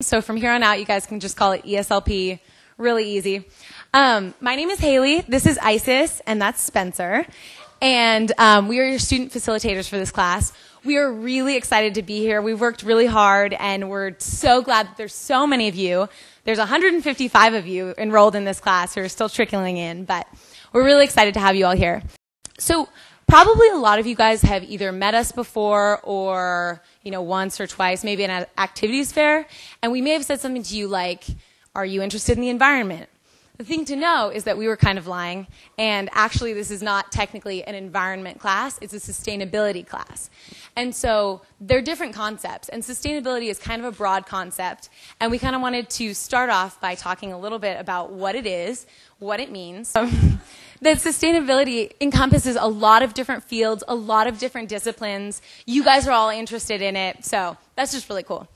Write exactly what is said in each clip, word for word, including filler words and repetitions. So from here on out, you guys can just call it E S L P. Really easy. Um, my name is Haley. This is Isis, and that's Spencer. And um, we are your student facilitators for this class. We are really excited to be here. We've worked really hard, and we're so glad that there's so many of you. There's one hundred fifty-five of you enrolled in this class who are still trickling in, but we're really excited to have you all here. So probably a lot of you guys have either met us before or, you know, once or twice, maybe in an activities fair, and we may have said something to you like, are you interested in the environment? The thing to know is that we were kind of lying, and actually this is not technically an environment class, it's a sustainability class. And so they're different concepts, and sustainability is kind of a broad concept, and we kind of wanted to start off by talking a little bit about what it is, what it means. That sustainability encompasses a lot of different fields, a lot of different disciplines. You guys are all interested in it, so that's just really cool.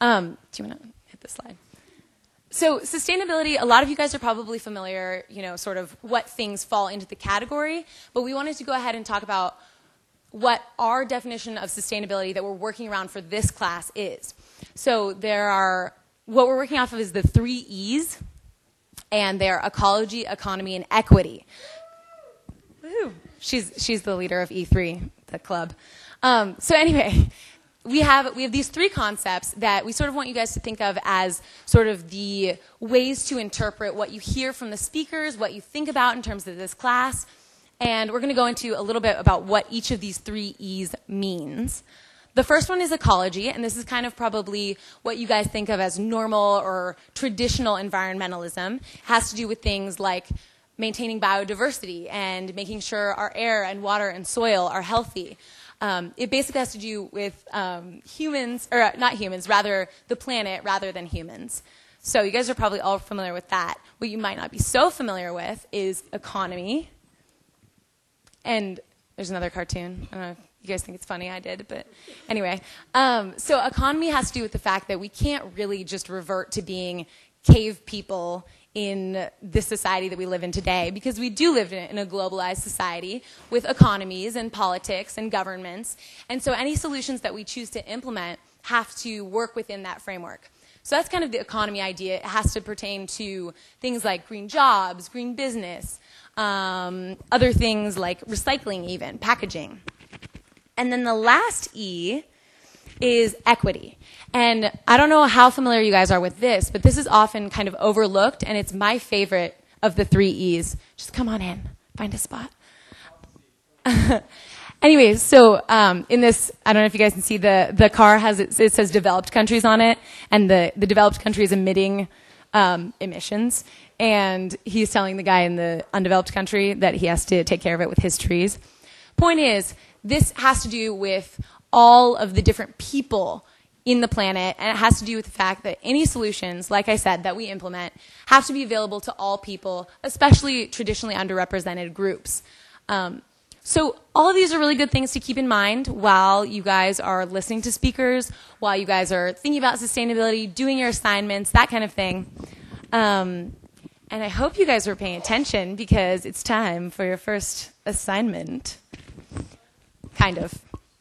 Um, do you want to hit this slide? So sustainability, a lot of you guys are probably familiar, you know, sort of what things fall into the category, but we wanted to go ahead and talk about what our definition of sustainability that we're working around for this class is. So there are, what we're working off of is the three E's, and they're ecology, economy, and equity. Woo. She's, she's the leader of E three, the club. Um, so anyway, we have, we have these three concepts that we sort of want you guys to think of as sort of the ways to interpret what you hear from the speakers, what you think about in terms of this class, and we're going to go into a little bit about what each of these three E's means. The first one is ecology, and this is kind of probably what you guys think of as normal or traditional environmentalism. It has to do with things like maintaining biodiversity and making sure our air and water and soil are healthy. Um, it basically has to do with um, humans, or not humans, rather the planet rather than humans. So you guys are probably all familiar with that. What you might not be so familiar with is economy. And there's another cartoon. I don't know if you guys think it's funny, I did, but anyway. Um, so economy has to do with the fact that we can't really just revert to being cave people in this society that we live in today, because we do live in a globalized society with economies and politics and governments. And so any solutions that we choose to implement have to work within that framework. So that's kind of the economy idea. It has to pertain to things like green jobs, green business, um, other things like recycling even, packaging. And then the last E is equity. And I don't know how familiar you guys are with this, but this is often kind of overlooked, and it's my favorite of the three E's. Just come on in, find a spot. Anyways, so um, in this, I don't know if you guys can see, the, the car has, it, it says developed countries on it, and the, the developed country is emitting um, emissions. And he's telling the guy in the undeveloped country that he has to take care of it with his trees. Point is, this has to do with all of the different people in the planet, and it has to do with the fact that any solutions, like I said, that we implement have to be available to all people, especially traditionally underrepresented groups. Um, so all of these are really good things to keep in mind while you guys are listening to speakers, while you guys are thinking about sustainability, doing your assignments, that kind of thing. Um, and I hope you guys were paying attention, because it's time for your first assignment. Kind of.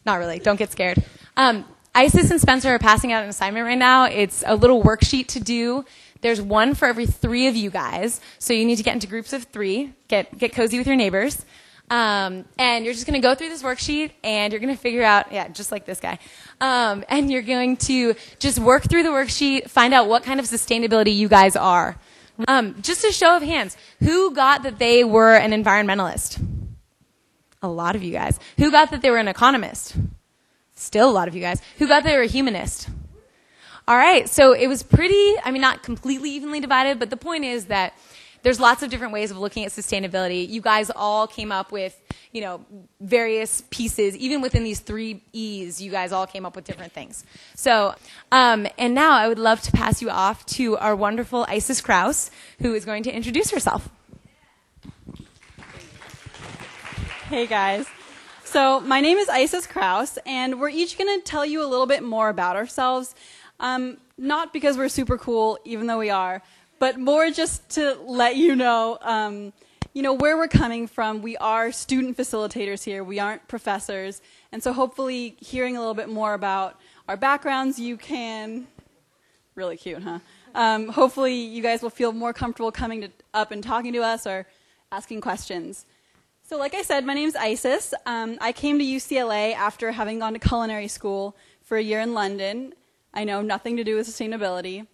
Not really. Don't get scared. Um, Isis and Spencer are passing out an assignment right now. It's a little worksheet to do. There's one for every three of you guys. So you need to get into groups of three. Get, get cozy with your neighbors. Um, and you're just going to go through this worksheet, and you're going to figure out, yeah, just like this guy. Um, and you're going to just work through the worksheet, find out what kind of sustainability you guys are. Um, just a show of hands. Who got that they were an environmentalist? A lot of you guys. Who got that they were an economist? Still a lot of you guys. Who got that they were a humanist? All right, so it was pretty, I mean, not completely evenly divided, but the point is that there's lots of different ways of looking at sustainability. You guys all came up with, you know, various pieces. Even within these three E's, you guys all came up with different things. So, um, and now I would love to pass you off to our wonderful Isis Krause, who is going to introduce herself. Hey guys, so my name is Isis Krause, and we're each going to tell you a little bit more about ourselves, um, not because we're super cool, even though we are, but more just to let you know, um, you know, where we're coming from. We are student facilitators here, we aren't professors, and so hopefully hearing a little bit more about our backgrounds, you can really cute, huh? Um, hopefully you guys will feel more comfortable coming to, up and talking to us or asking questions. So like I said, my name's Isis. Um, I came to U C L A after having gone to culinary school for a year in London. I know, nothing to do with sustainability.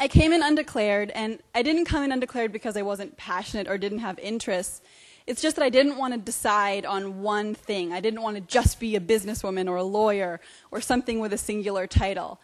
I came in undeclared, and I didn't come in undeclared because I wasn't passionate or didn't have interests. It's just that I didn't want to decide on one thing. I didn't want to just be a businesswoman or a lawyer or something with a singular title.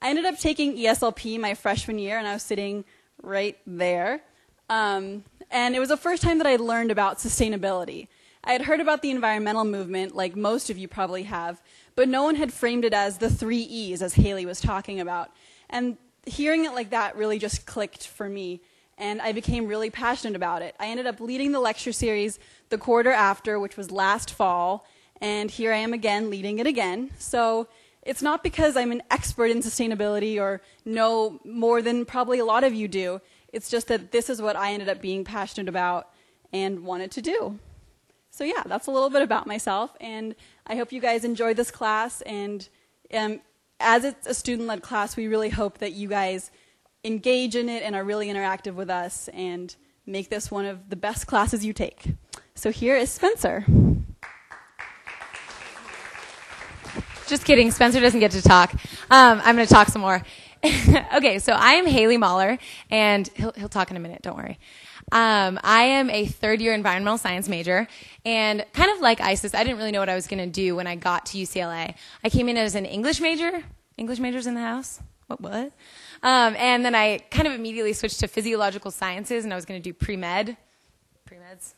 I ended up taking E S L P my freshman year, and I was sitting right there. Um, and it was the first time that I learned about sustainability. I had heard about the environmental movement, like most of you probably have, but no one had framed it as the three E's, as Haley was talking about. And hearing it like that really just clicked for me, and I became really passionate about it. I ended up leading the lecture series the quarter after, which was last fall, and here I am again, leading it again. So it's not because I'm an expert in sustainability or know more than probably a lot of you do. It's just that this is what I ended up being passionate about and wanted to do. So yeah, that's a little bit about myself, and I hope you guys enjoyed this class, and um, as it's a student-led class, we really hope that you guys engage in it and are really interactive with us and make this one of the best classes you take. So here is Spencer. Just kidding, Spencer doesn't get to talk. Um, I'm going to talk some more. Okay, so I am Haley Moller, and he'll, he'll talk in a minute, don't worry. Um, I am a third-year environmental science major, and kind of like Isis, I didn't really know what I was going to do when I got to U C L A. I came in as an English major. English majors in the house? What? What? Um, and then I kind of immediately switched to physiological sciences, and I was going to do pre-med. Pre-meds?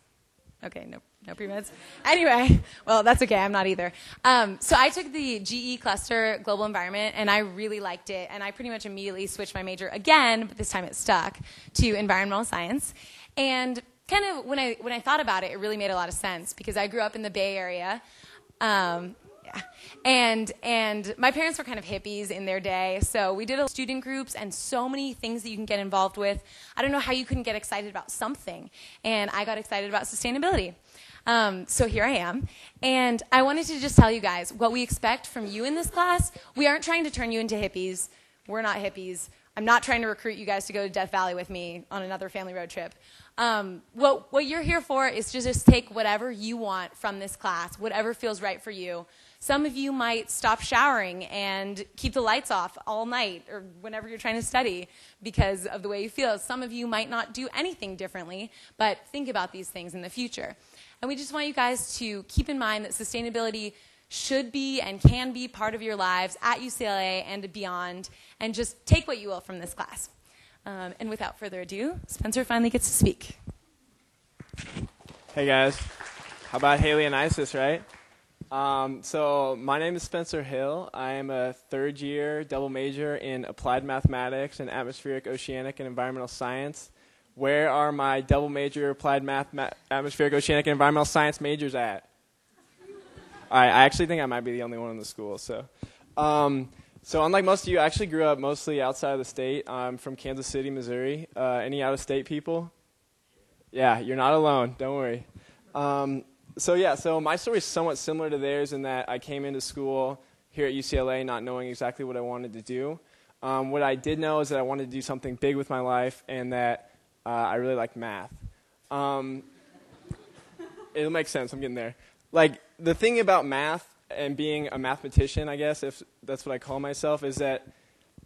Okay, no, no pre-meds. Anyway, well, that's okay. I'm not either. Um, so I took the G E cluster global environment, and I really liked it, and I pretty much immediately switched my major again, but this time it stuck, to environmental science. And kind of when I, when I thought about it, it really made a lot of sense because I grew up in the Bay Area. Um, yeah. and, and my parents were kind of hippies in their day, so we did a student groups and so many things that you can get involved with. I don't know how you couldn't get excited about something, and I got excited about sustainability. Um, so here I am, and I wanted to just tell you guys what we expect from you in this class. We aren't trying to turn you into hippies. We're not hippies. I'm not trying to recruit you guys to go to Death Valley with me on another family road trip. Um, what, what you're here for is to just take whatever you want from this class, whatever feels right for you. Some of you might stop showering and keep the lights off all night or whenever you're trying to study because of the way you feel. Some of you might not do anything differently, but think about these things in the future. And we just want you guys to keep in mind that sustainability should be and can be part of your lives at U C L A and beyond, and just take what you will from this class. Um, and without further ado, Spencer finally gets to speak. Hey guys, how about Haley and Isis, right? Um, so my name is Spencer Hill. I am a third year double major in applied mathematics and atmospheric, oceanic, and environmental science. Where are my double major applied math, ma atmospheric, oceanic, and environmental science majors at? I actually think I might be the only one in the school. So, um, so unlike most of you, I actually grew up mostly outside of the state. I'm from Kansas City, Missouri. Uh, any out-of-state people? Yeah, you're not alone. Don't worry. Um, so yeah, so my story is somewhat similar to theirs in that I came into school here at U C L A not knowing exactly what I wanted to do. Um, what I did know is that I wanted to do something big with my life and that uh, I really liked math. Um, it'll make sense. I'm getting there. Like, the thing about math and being a mathematician, I guess, if that's what I call myself, is that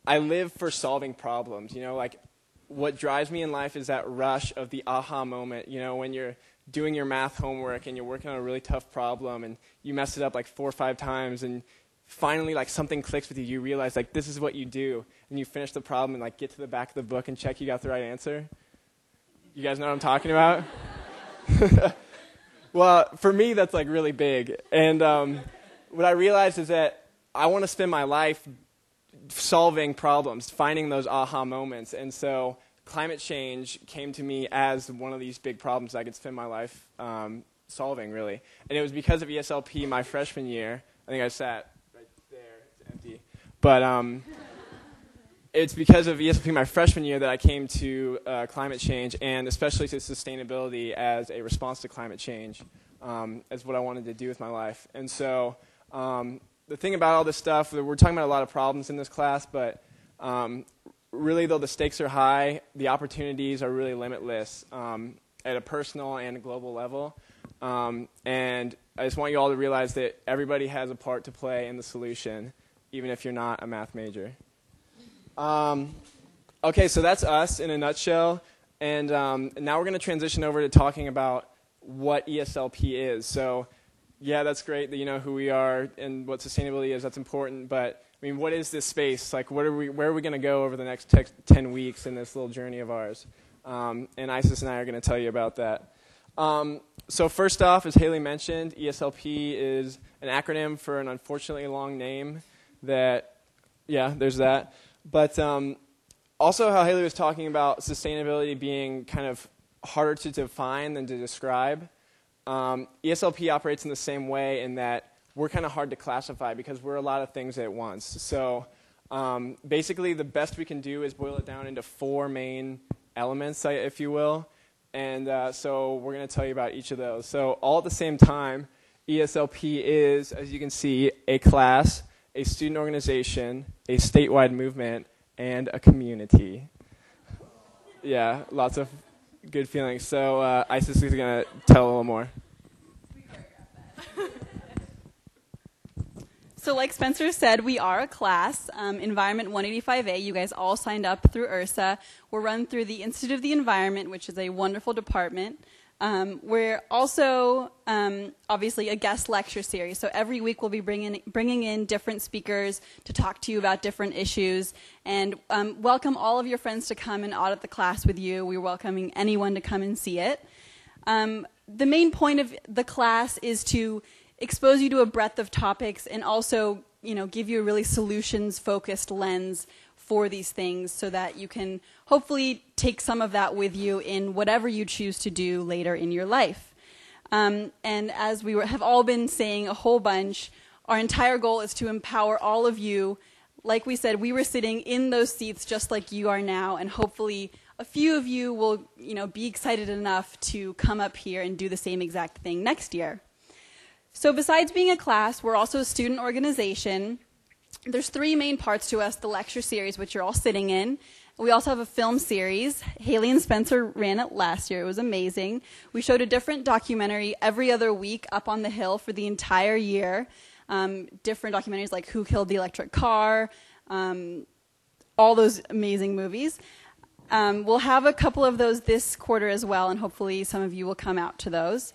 I live for solving problems. You know, like, what drives me in life is that rush of the aha moment, you know, when you're doing your math homework and you're working on a really tough problem and you mess it up like four or five times and finally, like, something clicks with you. You realize, like, this is what you do. And you finish the problem and, like, get to the back of the book and check you got the right answer. You guys know what I'm talking about? Well, for me, that's like really big. And um, what I realized is that I want to spend my life solving problems, finding those aha moments. And so climate change came to me as one of these big problems I could spend my life um, solving, really. And it was because of E S L P my freshman year. I think I sat right there. It's empty. But um, it's because of E S L P my freshman year that I came to uh, climate change, and especially to sustainability as a response to climate change, um, as what I wanted to do with my life. And so um, the thing about all this stuff, we're talking about a lot of problems in this class, but um, really, though the stakes are high, the opportunities are really limitless um, at a personal and a global level. Um, and I just want you all to realize that everybody has a part to play in the solution, even if you're not a math major. Um, okay, so that's us in a nutshell. And um, now we're going to transition over to talking about what E S L P is. So, yeah, that's great that you know who we are and what sustainability is. That's important. But, I mean, what is this space? Like, what are we, where are we going to go over the next ten weeks in this little journey of ours? Um, and Isis and I are going to tell you about that. Um, so first off, as Haley mentioned, E S L P is an acronym for an unfortunately long name that, yeah, there's that. But um, also how Haley was talking about sustainability being kind of harder to define than to describe. Um, E S L P operates in the same way in that we're kind of hard to classify because we're a lot of things at once. So um, basically the best we can do is boil it down into four main elements, if you will. And uh, so we're going to tell you about each of those. So all at the same time, E S L P is, as you can see, a class, a student organization, a statewide movement, and a community. Yeah, lots of good feelings. So uh, Isis is going to tell a little more. So like Spencer said, we are a class, um, Environment one eighty-five A. You guys all signed up through URSA. We're run through the Institute of the Environment, which is a wonderful department. Um, we're also, um, obviously, a guest lecture series. So every week we'll be bringing, bringing in different speakers to talk to you about different issues. And um, welcome all of your friends to come and audit the class with you. We're welcoming anyone to come and see it. Um, the main point of the class is to expose you to a breadth of topics and also, you know, give you a really solutions-focused lens for these things so that you can hopefully take some of that with you in whatever you choose to do later in your life. Um, and as we were, have all been saying a whole bunch, our entire goal is to empower all of you. Like we said, we were sitting in those seats just like you are now, and hopefully a few of you will, you know, be excited enough to come up here and do the same exact thing next year. So besides being a class, we're also a student organization. There's three main parts to us, the lecture series, which you're all sitting in. We also have a film series. Haley and Spencer ran it last year. It was amazing. We showed a different documentary every other week up on the hill for the entire year. Um, different documentaries like Who Killed the Electric Car, um, all those amazing movies. Um, we'll have a couple of those this quarter as well, and hopefully some of you will come out to those.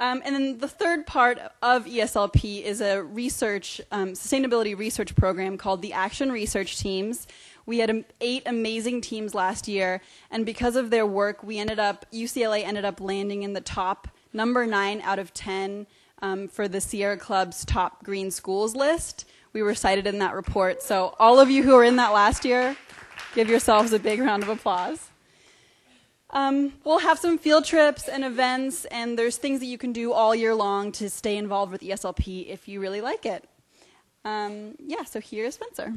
Um, and then the third part of E S L P is a research, um, sustainability research program called the Action Research Teams. We had eight amazing teams last year, and because of their work, we ended up, U C L A ended up landing in the top number nine out of ten um, for the Sierra Club's top green schools list. We were cited in that report, so all of you who were in that last year, give yourselves a big round of applause. Um, we'll have some field trips and events, and there's things that you can do all year long to stay involved with E S L P if you really like it. Um, yeah, so here's Spencer.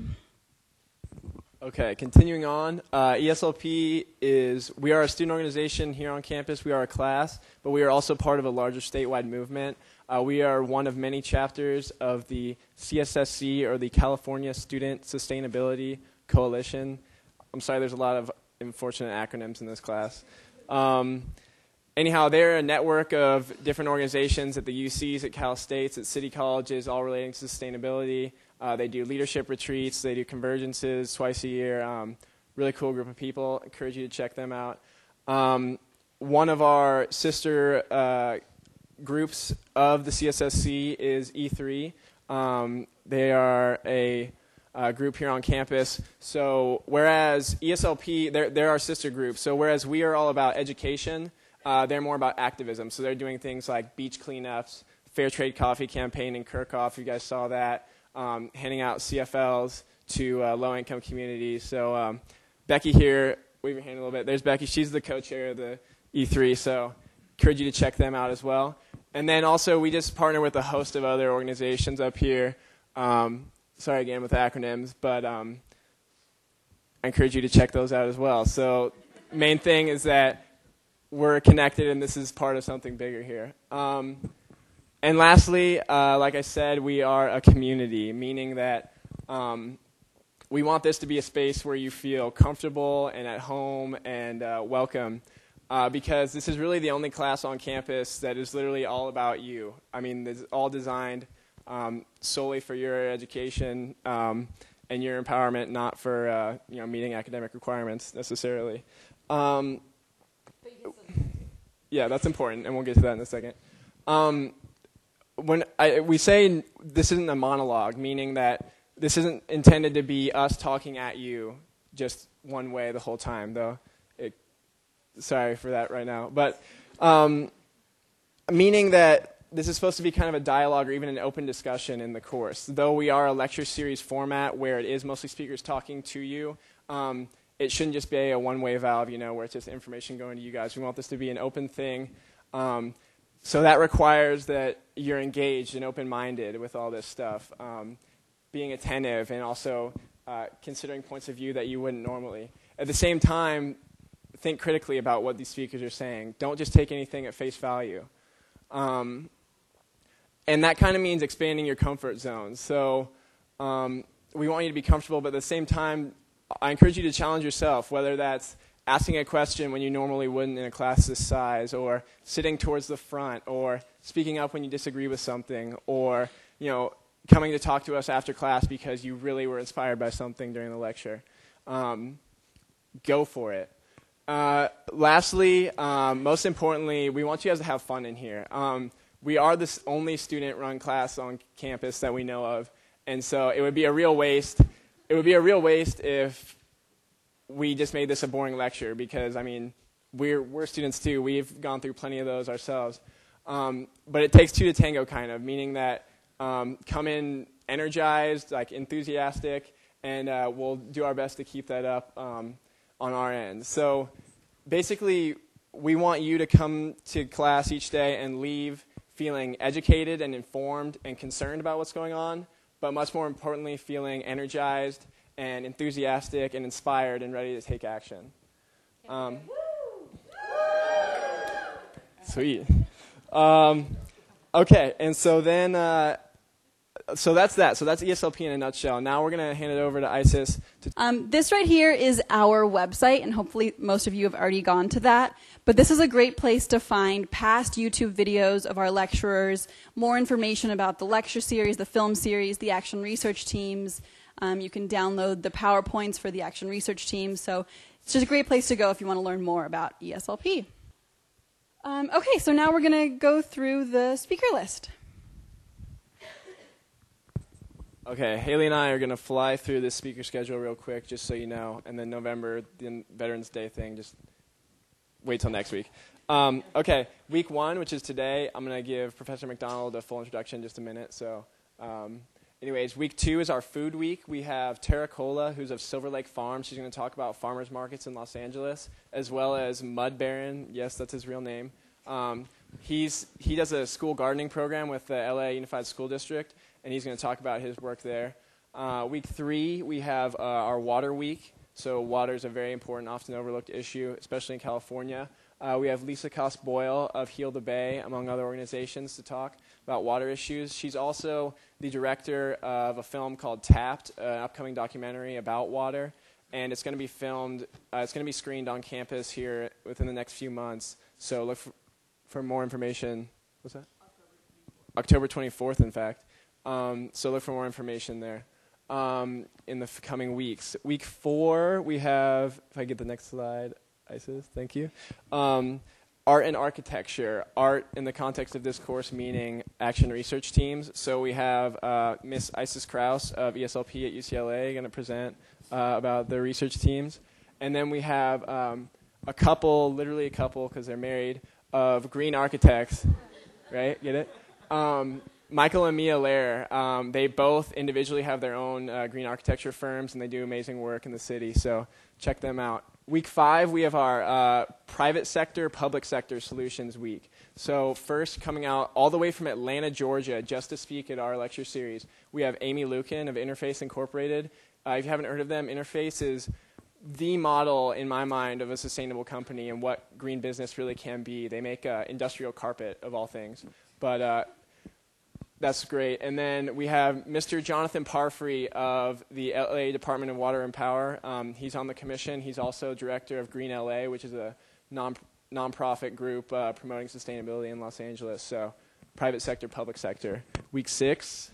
Okay, continuing on, uh, E S L P is, we are a student organization here on campus. We are a class, but we are also part of a larger statewide movement. Uh, we are one of many chapters of the C S S C, or the California Student Sustainability Coalition. I'm sorry, there's a lot of unfortunate acronyms in this class. Um, anyhow, they're a network of different organizations at the U Cs, at Cal States, at city colleges, all relating to sustainability. Uh, they do leadership retreats, they do convergences twice a year. Um, really cool group of people. Encourage you to check them out. Um, one of our sister uh, groups of the C S S C is E three. Um, they are a Uh, group here on campus. So whereas E S L P, they're, they're our sister group. So whereas we are all about education, uh, they're more about activism. So they're doing things like beach cleanups, fair trade coffee campaign in Kirchhoff, you guys saw that, um, handing out C F Ls to uh, low-income communities. So um, Becky here, wave your hand a little bit. There's Becky. She's the co-chair of the E three, so encourage you to check them out as well. And then also we just partner with a host of other organizations up here. Um, Sorry again with acronyms, but um, I encourage you to check those out as well. So main thing is that we're connected, and this is part of something bigger here. Um, and lastly, uh, like I said, we are a community, meaning that um, We want this to be a space where you feel comfortable and at home and uh, welcome, uh, because this is really the only class on campus that is literally all about you. I mean, it's all designed um, solely for your education um, and your empowerment, not for uh, you know, meeting academic requirements necessarily. Um, yeah, that's important, and we'll get to that in a second. Um, when I, we say this isn't a monologue, meaning that this isn't intended to be us talking at you just one way the whole time, though. It, sorry for that right now. But um, meaning that this is supposed to be kind of a dialogue or even an open discussion in the course. Though we are a lecture series format where it is mostly speakers talking to you, um, it shouldn't just be a one-way valve, you know, where it's just information going to you guys. We want this to be an open thing. Um, so that requires that you're engaged and open-minded with all this stuff. Um, being attentive, and also uh, considering points of view that you wouldn't normally. At the same time, think critically about what these speakers are saying. Don't just take anything at face value. Um, and that kind of means expanding your comfort zone. So um, we want you to be comfortable, but at the same time, I encourage you to challenge yourself, whether that's asking a question when you normally wouldn't in a class this size, or sitting towards the front, or speaking up when you disagree with something, or, you know, coming to talk to us after class because you really were inspired by something during the lecture. Um, go for it. Uh, lastly, um, most importantly, we want you guys to have fun in here. Um, we are the only student-run class on campus that we know of, and so it would be a real waste. It would be a real waste if we just made this a boring lecture, because, I mean, we're, we're students too. We've gone through plenty of those ourselves. Um, but it takes two to tango, kind of, meaning that Um, come in energized, like enthusiastic, and uh, we'll do our best to keep that up um, on our end. So basically, we want you to come to class each day and leave feeling educated and informed and concerned about what's going on, but much more importantly, feeling energized and enthusiastic and inspired and ready to take action. Um, sweet. Um, okay, and so then uh, So that's that. So that's E S L P in a nutshell. Now we're going to hand it over to Isis. To um, this right here is our website, and hopefully most of you have already gone to that. But this is a great place to find past YouTube videos of our lecturers, more information about the lecture series, the film series, the action research teams. Um, you can download the PowerPoints for the action research team. So it's just a great place to go if you want to learn more about E S L P. Um, okay, so now we're going to go through the speaker list. Okay, Haley and I are going to fly through this speaker schedule real quick, just so you know, and then November, the Veterans Day thing, just wait till next week. Um, okay, week one, which is today, I'm going to give Professor MacDonald a full introduction in just a minute. So, um, anyways, week two is our food week. We have Terra Cola, who's of Silver Lake Farm. She's going to talk about farmers markets in Los Angeles, as well as Mud Baron. Yes, that's his real name. Um, he's, he does a school gardening program with the L A Unified School District, and he's going to talk about his work there. Uh, week three, we have uh, our water week. So water is a very important, often overlooked issue, especially in California. Uh, we have Lisa Cos-Boyle of Heal the Bay, among other organizations, to talk about water issues. She's also the director of a film called Tapped, an upcoming documentary about water. And it's going to be filmed, uh, it's going to be screened on campus here within the next few months. So look for, for more information. What's that? October twenty-fourth, in fact. Um, so look for more information there um, in the f coming weeks. Week four, we have, if I get the next slide, Isis, thank you. Um, art and architecture. Art in the context of this course, meaning action research teams. So we have uh, Miss Isis Krause of E S L P at U C L A going to present uh, about the research teams. And then we have um, a couple, literally a couple, because they're married, of green architects. Right? Get it? Um, Michael and Mia Lair, um, they both individually have their own uh, green architecture firms, and they do amazing work in the city, so check them out. Week five, we have our uh, private sector, public sector solutions week. So first, coming out all the way from Atlanta, Georgia, just to speak at our lecture series, we have Amy Lukin of Interface Incorporated. Uh, if you haven't heard of them, Interface is the model, in my mind, of a sustainable company and what green business really can be. They make uh, industrial carpet, of all things. But uh, That's great. And then we have Mister Jonathan Parfrey of the L A Department of Water and Power. Um, he's on the commission. He's also director of Green L A, which is a non nonprofit group uh, promoting sustainability in Los Angeles. So private sector, public sector. Week six.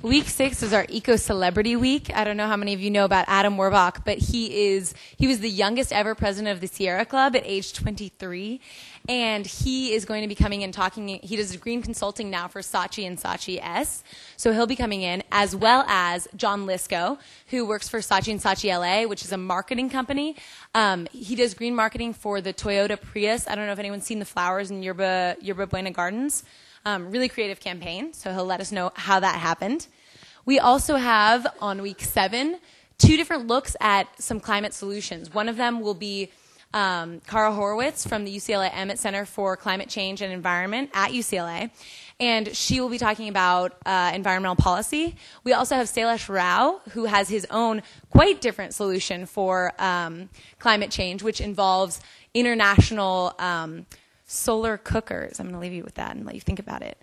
Week six is our Eco Celebrity Week. I don't know how many of you know about Adam Werbach, but he is he was the youngest ever president of the Sierra Club at age twenty-three. And he is going to be coming in talking. He does green consulting now for Saatchi and Saatchi S. So he'll be coming in, as well as John Lisco, who works for Saatchi and Saatchi L A, which is a marketing company. Um, he does green marketing for the Toyota Prius. I don't know if anyone's seen the flowers in Yerba, Yerba Buena Gardens. Um, really creative campaign. So he'll let us know how that happened. We also have, on week seven, two different looks at some climate solutions. One of them will be Um, Kara Horowitz from the U C L A Emmett Center for Climate Change and Environment at U C L A, and she will be talking about uh, environmental policy. We also have Sailesh Rao, who has his own quite different solution for um, climate change, which involves international um, solar cookers. I'm going to leave you with that and let you think about it.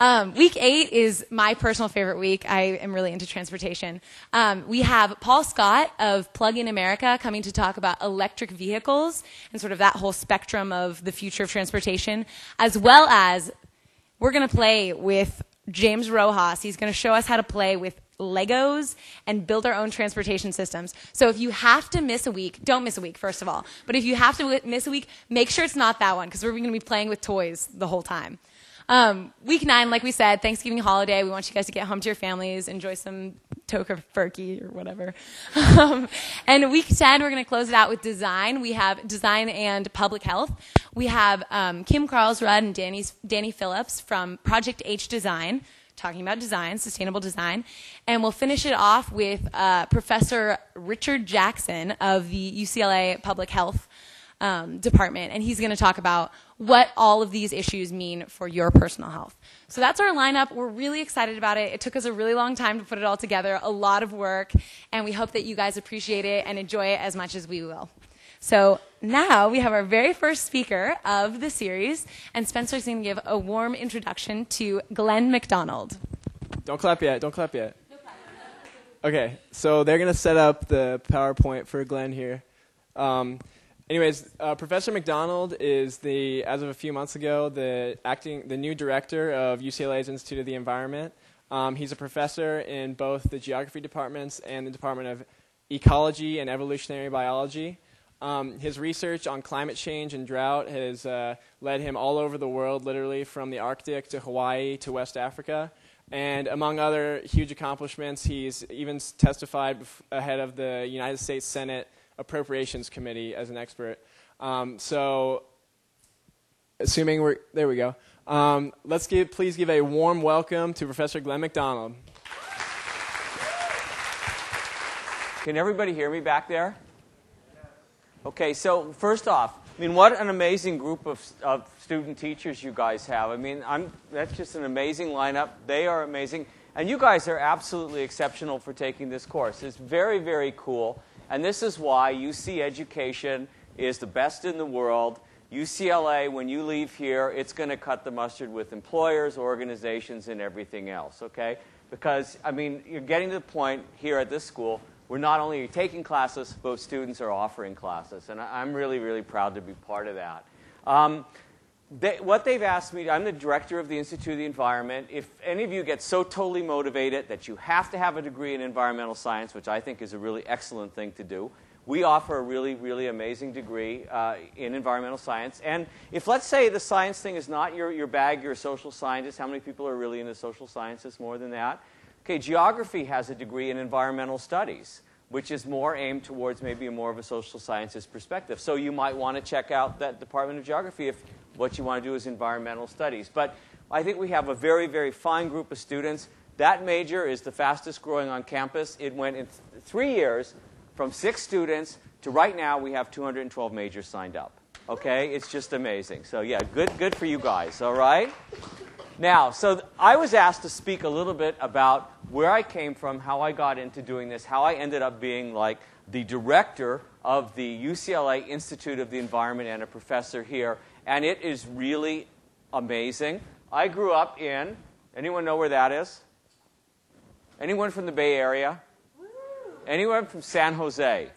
Um, week eight is my personal favorite week. I am really into transportation. Um, we have Paul Scott of Plug in America coming to talk about electric vehicles and sort of that whole spectrum of the future of transportation, as well as we're going to play with James Rojas. He's going to show us how to play with Legos and build our own transportation systems. So if you have to miss a week, don't miss a week, first of all. But if you have to miss a week, make sure it's not that one, because we're going to be playing with toys the whole time. Um, week nine, like we said, Thanksgiving holiday. We want you guys to get home to your families, enjoy some tofurkey or whatever. Um, and week ten, we're going to close it out with design. We have design and public health. We have um, Kim Carlsruhe and Danny's, Danny Phillips from Project H Design, talking about design, sustainable design. And we'll finish it off with uh, Professor Richard Jackson of the U C L A Public Health um, Department. And he's going to talk about what all of these issues mean for your personal health. So that's our lineup. We're really excited about it. It took us a really long time to put it all together, a lot of work. And we hope that you guys appreciate it and enjoy it as much as we will. So now we have our very first speaker of the series, and Spencer's going to give a warm introduction to Glen MacDonald. Don't clap yet. Don't clap yet. Okay, so they're going to set up the PowerPoint for Glen here. Um, anyways, uh, Professor MacDonald is the, as of a few months ago, the acting, the new director of U C L A's Institute of the Environment. Um, he's a professor in both the geography departments and the Department of Ecology and Evolutionary Biology. Um, his research on climate change and drought has uh, led him all over the world, literally from the Arctic to Hawaii to West Africa. And among other huge accomplishments, he's even testified ahead of the United States Senate Appropriations Committee as an expert. Um, so, assuming we're, there we go. Um, let's give, please give a warm welcome to Professor Glen MacDonald. Can everybody hear me back there? Okay, so first off, I mean, what an amazing group of, of student teachers you guys have. I mean, I'm, that's just an amazing lineup. They are amazing. And you guys are absolutely exceptional for taking this course. It's very, very cool. And this is why U C education is the best in the world. U C L A, when you leave here, it's going to cut the mustard with employers, organizations, and everything else, okay? Because, I mean, you're getting to the point here at this school. We're not only taking classes, but students are offering classes. And I'm really, really proud to be part of that. Um, they, what they've asked me, I'm the director of the Institute of the Environment. If any of you get so totally motivated that you have to have a degree in environmental science, which I think is a really excellent thing to do, we offer a really, really amazing degree uh, in environmental science. And if, let's say, the science thing is not your, your bag, you're a social scientist. How many people are really into social sciences more than that? Okay, geography has a degree in environmental studies, which is more aimed towards maybe more of a social sciences perspective. So you might want to check out that Department of Geography if what you want to do is environmental studies. But I think we have a very, very fine group of students. That major is the fastest growing on campus. It went in th- three years from six students to right now we have two hundred twelve majors signed up. Okay, it's just amazing. So yeah, good, good for you guys, all right? Now, so I was asked to speak a little bit about where I came from, how I got into doing this, how I ended up being like the director of the U C L A Institute of the Environment and a professor here. And it is really amazing. I grew up in Anyone know where that is? Anyone from the Bay Area? Woo. Anyone from San Jose?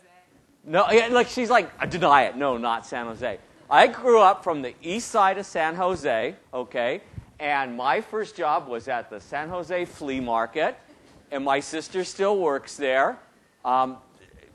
No, yeah, like she's like, I deny it. No, not San Jose. I grew up from the east side of San Jose, okay, and my first job was at the San Jose flea market, and my sister still works there. Um,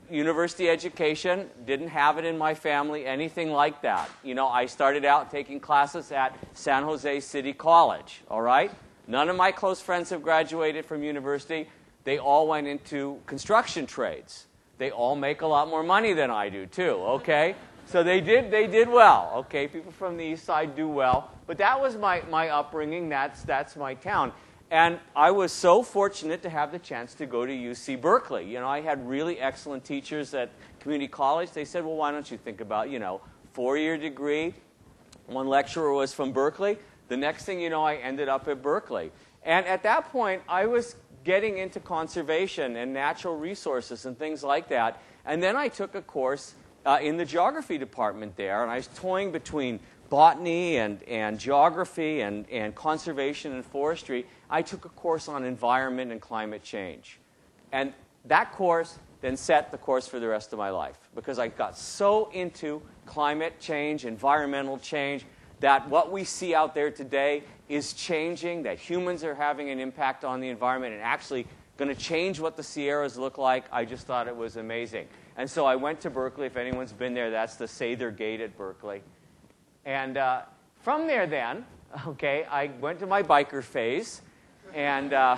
university education, didn't have it in my family, anything like that. You know, I started out taking classes at San Jose City College, all right? None of my close friends have graduated from university. They all went into construction trades. They all make a lot more money than I do, too, okay? So they did, they did well, okay? People from the east side do well. But that was my, my upbringing. That's, that's my town. And I was so fortunate to have the chance to go to U C Berkeley. You know, I had really excellent teachers at community college. They said, well, why don't you think about, you know, four-year degree. One lecturer was from Berkeley. The next thing you know, I ended up at Berkeley. And at that point, I was getting into conservation and natural resources and things like that. And then I took a course uh, in the geography department there, and I was toying between botany and, and geography and, and conservation and forestry. I took a course on environment and climate change. And that course then set the course for the rest of my life, because I got so into climate change, environmental change, that what we see out there today is changing, that humans are having an impact on the environment and actually going to change what the Sierras look like. I just thought it was amazing. And so I went to Berkeley. If anyone's been there, that's the Sather Gate at Berkeley. And uh, from there then, okay, I went to my biker phase. And uh,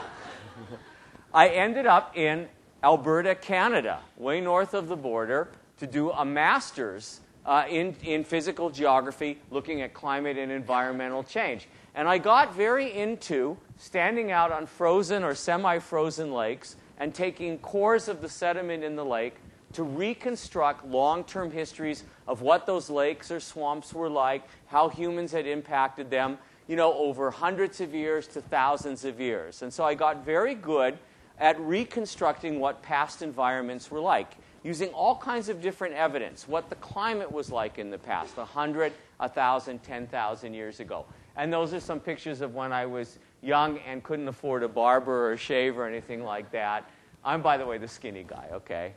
I ended up in Alberta, Canada, way north of the border, to do a master's uh, in, in physical geography, looking at climate and environmental change. And I got very into standing out on frozen or semi-frozen lakes and taking cores of the sediment in the lake to reconstruct long-term histories of what those lakes or swamps were like, how humans had impacted them, you know, over hundreds of years to thousands of years. And so I got very good at reconstructing what past environments were like, using all kinds of different evidence, what the climate was like in the past, one hundred, one thousand, ten thousand years ago. And those are some pictures of when I was young and couldn't afford a barber or a shave or anything like that. I'm, by the way, the skinny guy, okay?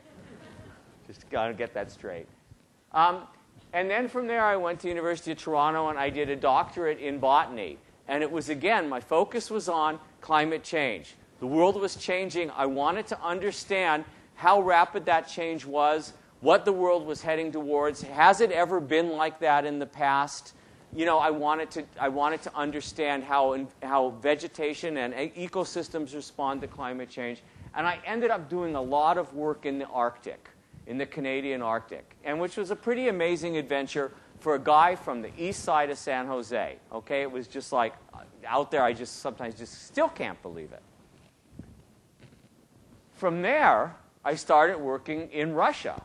Just got to get that straight. Um, And then from there, I went to University of Toronto, and I did a doctorate in botany. And it was, again, my focus was on climate change. The world was changing. I wanted to understand how rapid that change was, what the world was heading towards. Has it ever been like that in the past? You know, I wanted to, I wanted to understand how, how vegetation and ecosystems respond to climate change. And I ended up doing a lot of work in the Arctic, in the Canadian Arctic, and which was a pretty amazing adventure for a guy from the east side of San Jose. Okay, it was just like out there. I just sometimes just still can't believe it. From there, I started working in Russia,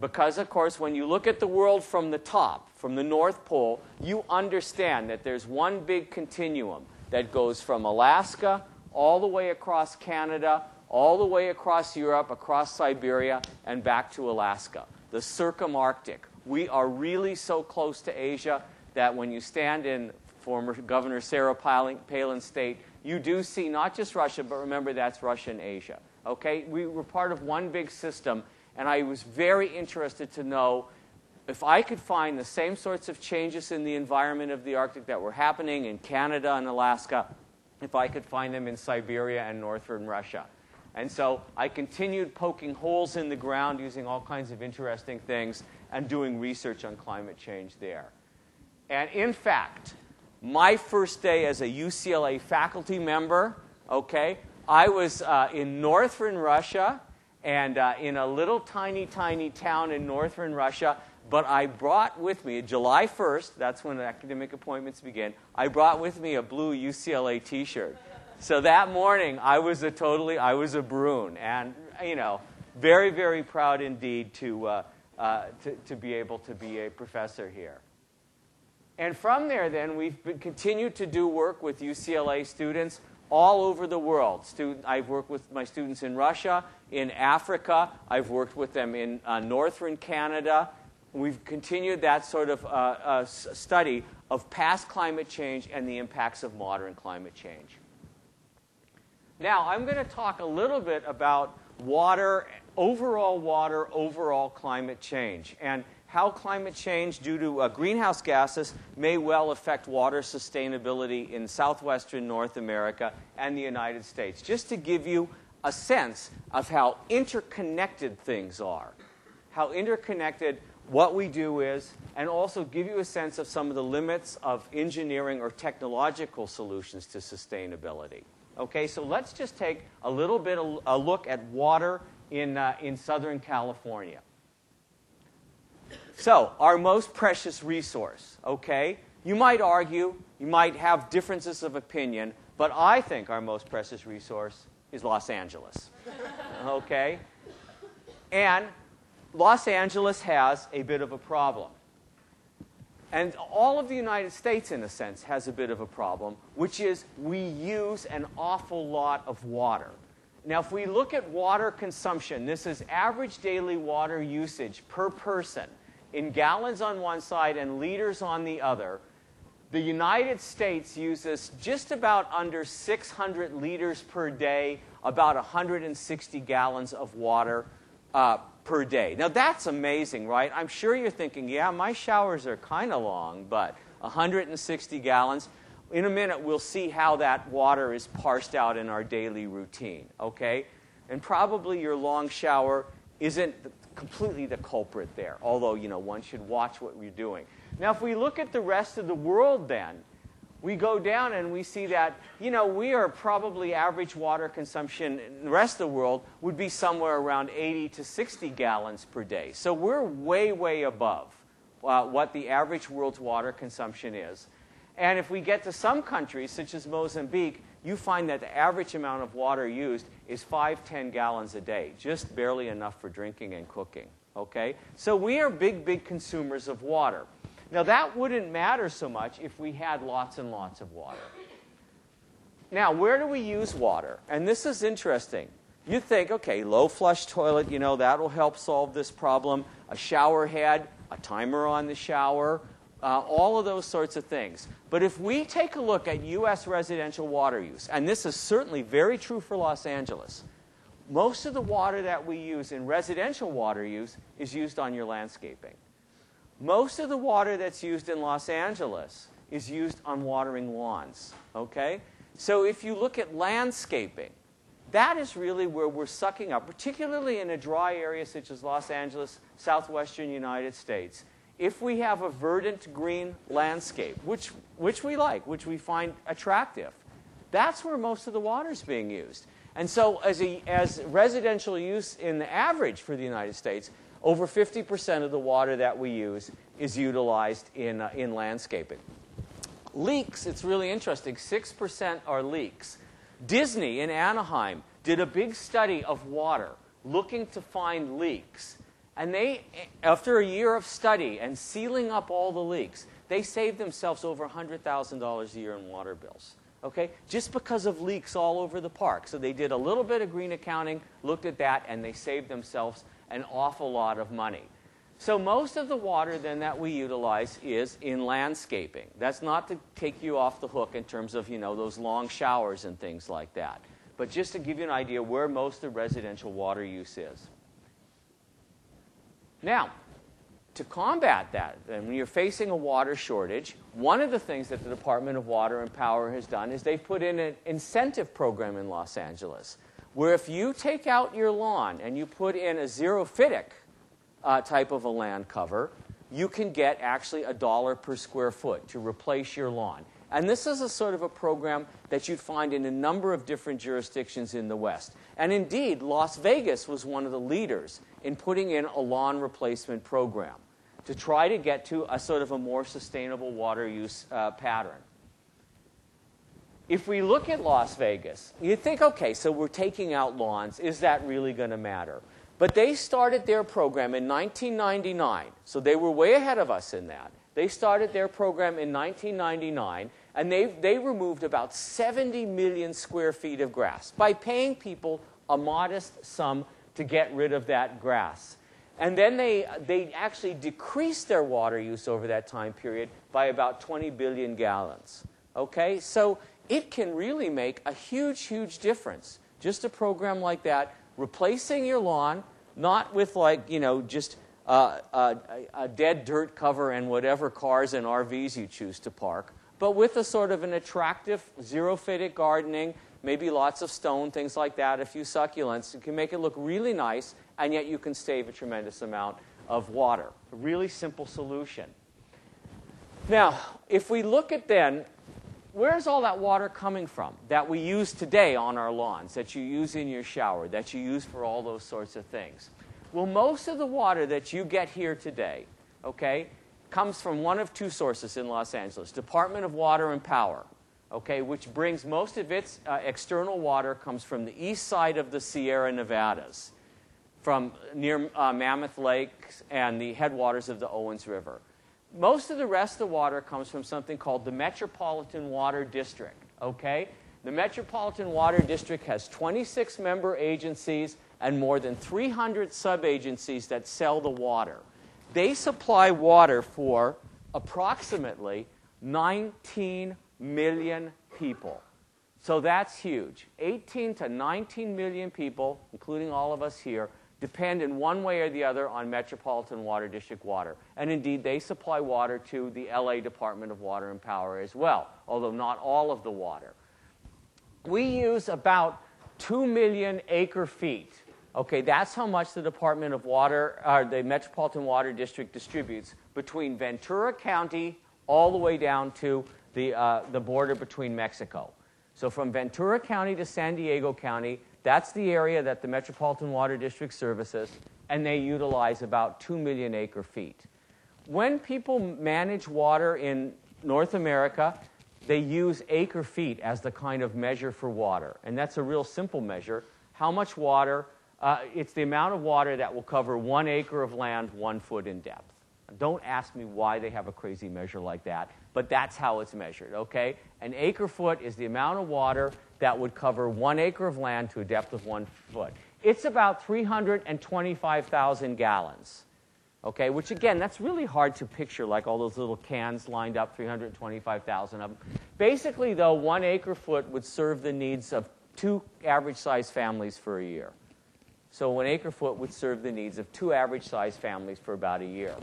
because of course, when you look at the world from the top, from the North Pole, you understand that there's one big continuum that goes from Alaska all the way across Canada, all the way across Europe, across Siberia, and back to Alaska, the circumarctic. We are really so close to Asia that when you stand in former Governor Sarah Palin's state, you do see not just Russia, but remember that's Russian Asia. Okay? We were part of one big system, and I was very interested to know if I could find the same sorts of changes in the environment of the Arctic that were happening in Canada and Alaska, if I could find them in Siberia and northern Russia. And so I continued poking holes in the ground using all kinds of interesting things and doing research on climate change there. And in fact, my first day as a U C L A faculty member, okay, I was uh, in northern Russia and uh, in a little tiny, tiny town in northern Russia, but I brought with me, July first, that's when academic appointments begin, I brought with me a blue U C L A t-shirt. So that morning, I was a totally, I was a Bruin, and, you know, very, very proud indeed to, uh, uh, to, to be able to be a professor here. And from there, then, we've been, continued to do work with U C L A students all over the world. Student, I've worked with my students in Russia, in Africa. I've worked with them in uh, northern Canada. We've continued that sort of uh, uh, study of past climate change and the impacts of modern climate change. Now, I'm going to talk a little bit about water, overall water, overall climate change, and how climate change due to uh, greenhouse gases may well affect water sustainability in southwestern North America and the United States, just to give you a sense of how interconnected things are, how interconnected what we do is, and also give you a sense of some of the limits of engineering or technological solutions to sustainability. Okay, so let's just take a little bit of a look at water in, uh, in Southern California. So, our most precious resource, okay? You might argue, you might have differences of opinion, but I think our most precious resource is Los Angeles, okay? And Los Angeles has a bit of a problem. And all of the United States, in a sense, has a bit of a problem, which is we use an awful lot of water. Now, if we look at water consumption, this is average daily water usage per person in gallons on one side and liters on the other. The United States uses just about under six hundred liters per day, about one hundred sixty gallons of water uh, per day. Now, that's amazing, right? I'm sure you're thinking, yeah, my showers are kind of long, but one hundred sixty gallons. In a minute, we'll see how that water is parsed out in our daily routine, okay? And probably your long shower isn't completely the culprit there, although, you know, one should watch what you're doing. Now, if we look at the rest of the world then, we go down and we see that, you know, we are probably average water consumption in the rest of the world would be somewhere around eighty to sixty gallons per day. So we're way, way above uh, what the average world's water consumption is. And if we get to some countries, such as Mozambique, you find that the average amount of water used is five, ten gallons a day, just barely enough for drinking and cooking, okay? So we are big, big consumers of water. Now, that wouldn't matter so much if we had lots and lots of water. Now, where do we use water? And this is interesting. You think, okay, low flush toilet, you know, that will help solve this problem. A shower head, a timer on the shower, uh, all of those sorts of things. But if we take a look at U S residential water use, and this is certainly very true for Los Angeles, most of the water that we use in residential water use is used on your landscaping. Most of the water that's used in Los Angeles is used on watering lawns, okay? So if you look at landscaping, that is really where we're sucking up, particularly in a dry area such as Los Angeles, southwestern United States. If we have a verdant green landscape, which, which we like, which we find attractive, that's where most of the water is being used. And so as, a, as residential use in the average for the United States, over fifty percent of the water that we use is utilized in, uh, in landscaping. Leaks, it's really interesting, six percent are leaks. Disney in Anaheim did a big study of water looking to find leaks. And they, after a year of study and sealing up all the leaks, they saved themselves over one hundred thousand dollars a year in water bills. Okay? Just because of leaks all over the park. So they did a little bit of green accounting, looked at that, and they saved themselves an awful lot of money. So most of the water then that we utilize is in landscaping. That's not to take you off the hook in terms of, you know, those long showers and things like that, but just to give you an idea where most of the residential water use is. Now, to combat that, and when you're facing a water shortage, one of the things that the Department of Water and Power has done is they've put in an incentive program in Los Angeles, where if you take out your lawn and you put in a xerophytic uh, type of a land cover, you can get actually a dollar per square foot to replace your lawn. And this is a sort of a program that you'd find in a number of different jurisdictions in the West. And indeed, Las Vegas was one of the leaders in putting in a lawn replacement program to try to get to a sort of a more sustainable water use uh, pattern. If we look at Las Vegas, you think, okay, so we're taking out lawns. Is that really going to matter? But they started their program in nineteen ninety-nine. So they were way ahead of us in that. They started their program in nineteen ninety-nine, and they, they removed about seventy million square feet of grass by paying people a modest sum to get rid of that grass. And then they, they actually decreased their water use over that time period by about twenty billion gallons. Okay? So it can really make a huge, huge difference. Just a program like that, replacing your lawn, not with like, you know, just uh, a, a dead dirt cover and whatever cars and R Vs you choose to park, but with a sort of an attractive xerophytic gardening, maybe lots of stone, things like that, a few succulents. You can make it look really nice, and yet you can save a tremendous amount of water. A really simple solution. Now, if we look at then, where's all that water coming from that we use today on our lawns, that you use in your shower, that you use for all those sorts of things? Well, most of the water that you get here today, okay, comes from one of two sources in Los Angeles, Department of Water and Power, okay, which brings most of its uh, external water comes from the east side of the Sierra Nevadas, from near uh, Mammoth Lake and the headwaters of the Owens River. Most of the rest of the water comes from something called the Metropolitan Water District, okay? The Metropolitan Water District has twenty-six member agencies and more than three hundred sub-agencies that sell the water. They supply water for approximately nineteen million people. So that's huge. eighteen to nineteen million people, including all of us here, depend in one way or the other on Metropolitan Water District water. And indeed, they supply water to the L A Department of Water and Power as well, although not all of the water. We use about two million acre feet. Okay, that's how much the Department of Water, or the Metropolitan Water District distributes between Ventura County all the way down to the, uh, the border between Mexico. So from Ventura County to San Diego County, that's the area that the Metropolitan Water District services, and they utilize about two million acre feet. When people manage water in North America, they use acre feet as the kind of measure for water. And that's a real simple measure. How much water, uh, it's the amount of water that will cover one acre of land, one foot in depth. Don't ask me why they have a crazy measure like that, but that's how it's measured, okay? An acre foot is the amount of water that would cover one acre of land to a depth of one foot. It's about three hundred twenty-five thousand gallons, okay? Which, again, that's really hard to picture, like all those little cans lined up, three hundred twenty-five thousand of them. Basically, though, one acre foot would serve the needs of two average-sized families for a year. So one acre foot would serve the needs of two average-sized families for about a year.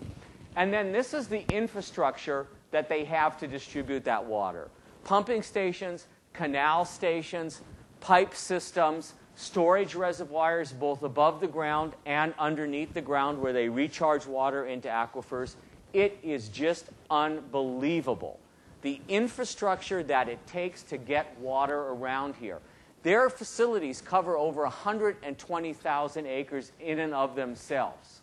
And then this is the infrastructure that they have to distribute that water. Pumping stations, canal stations, pipe systems, storage reservoirs both above the ground and underneath the ground where they recharge water into aquifers. It is just unbelievable, the infrastructure that it takes to get water around here. Their facilities cover over one hundred twenty thousand acres in and of themselves.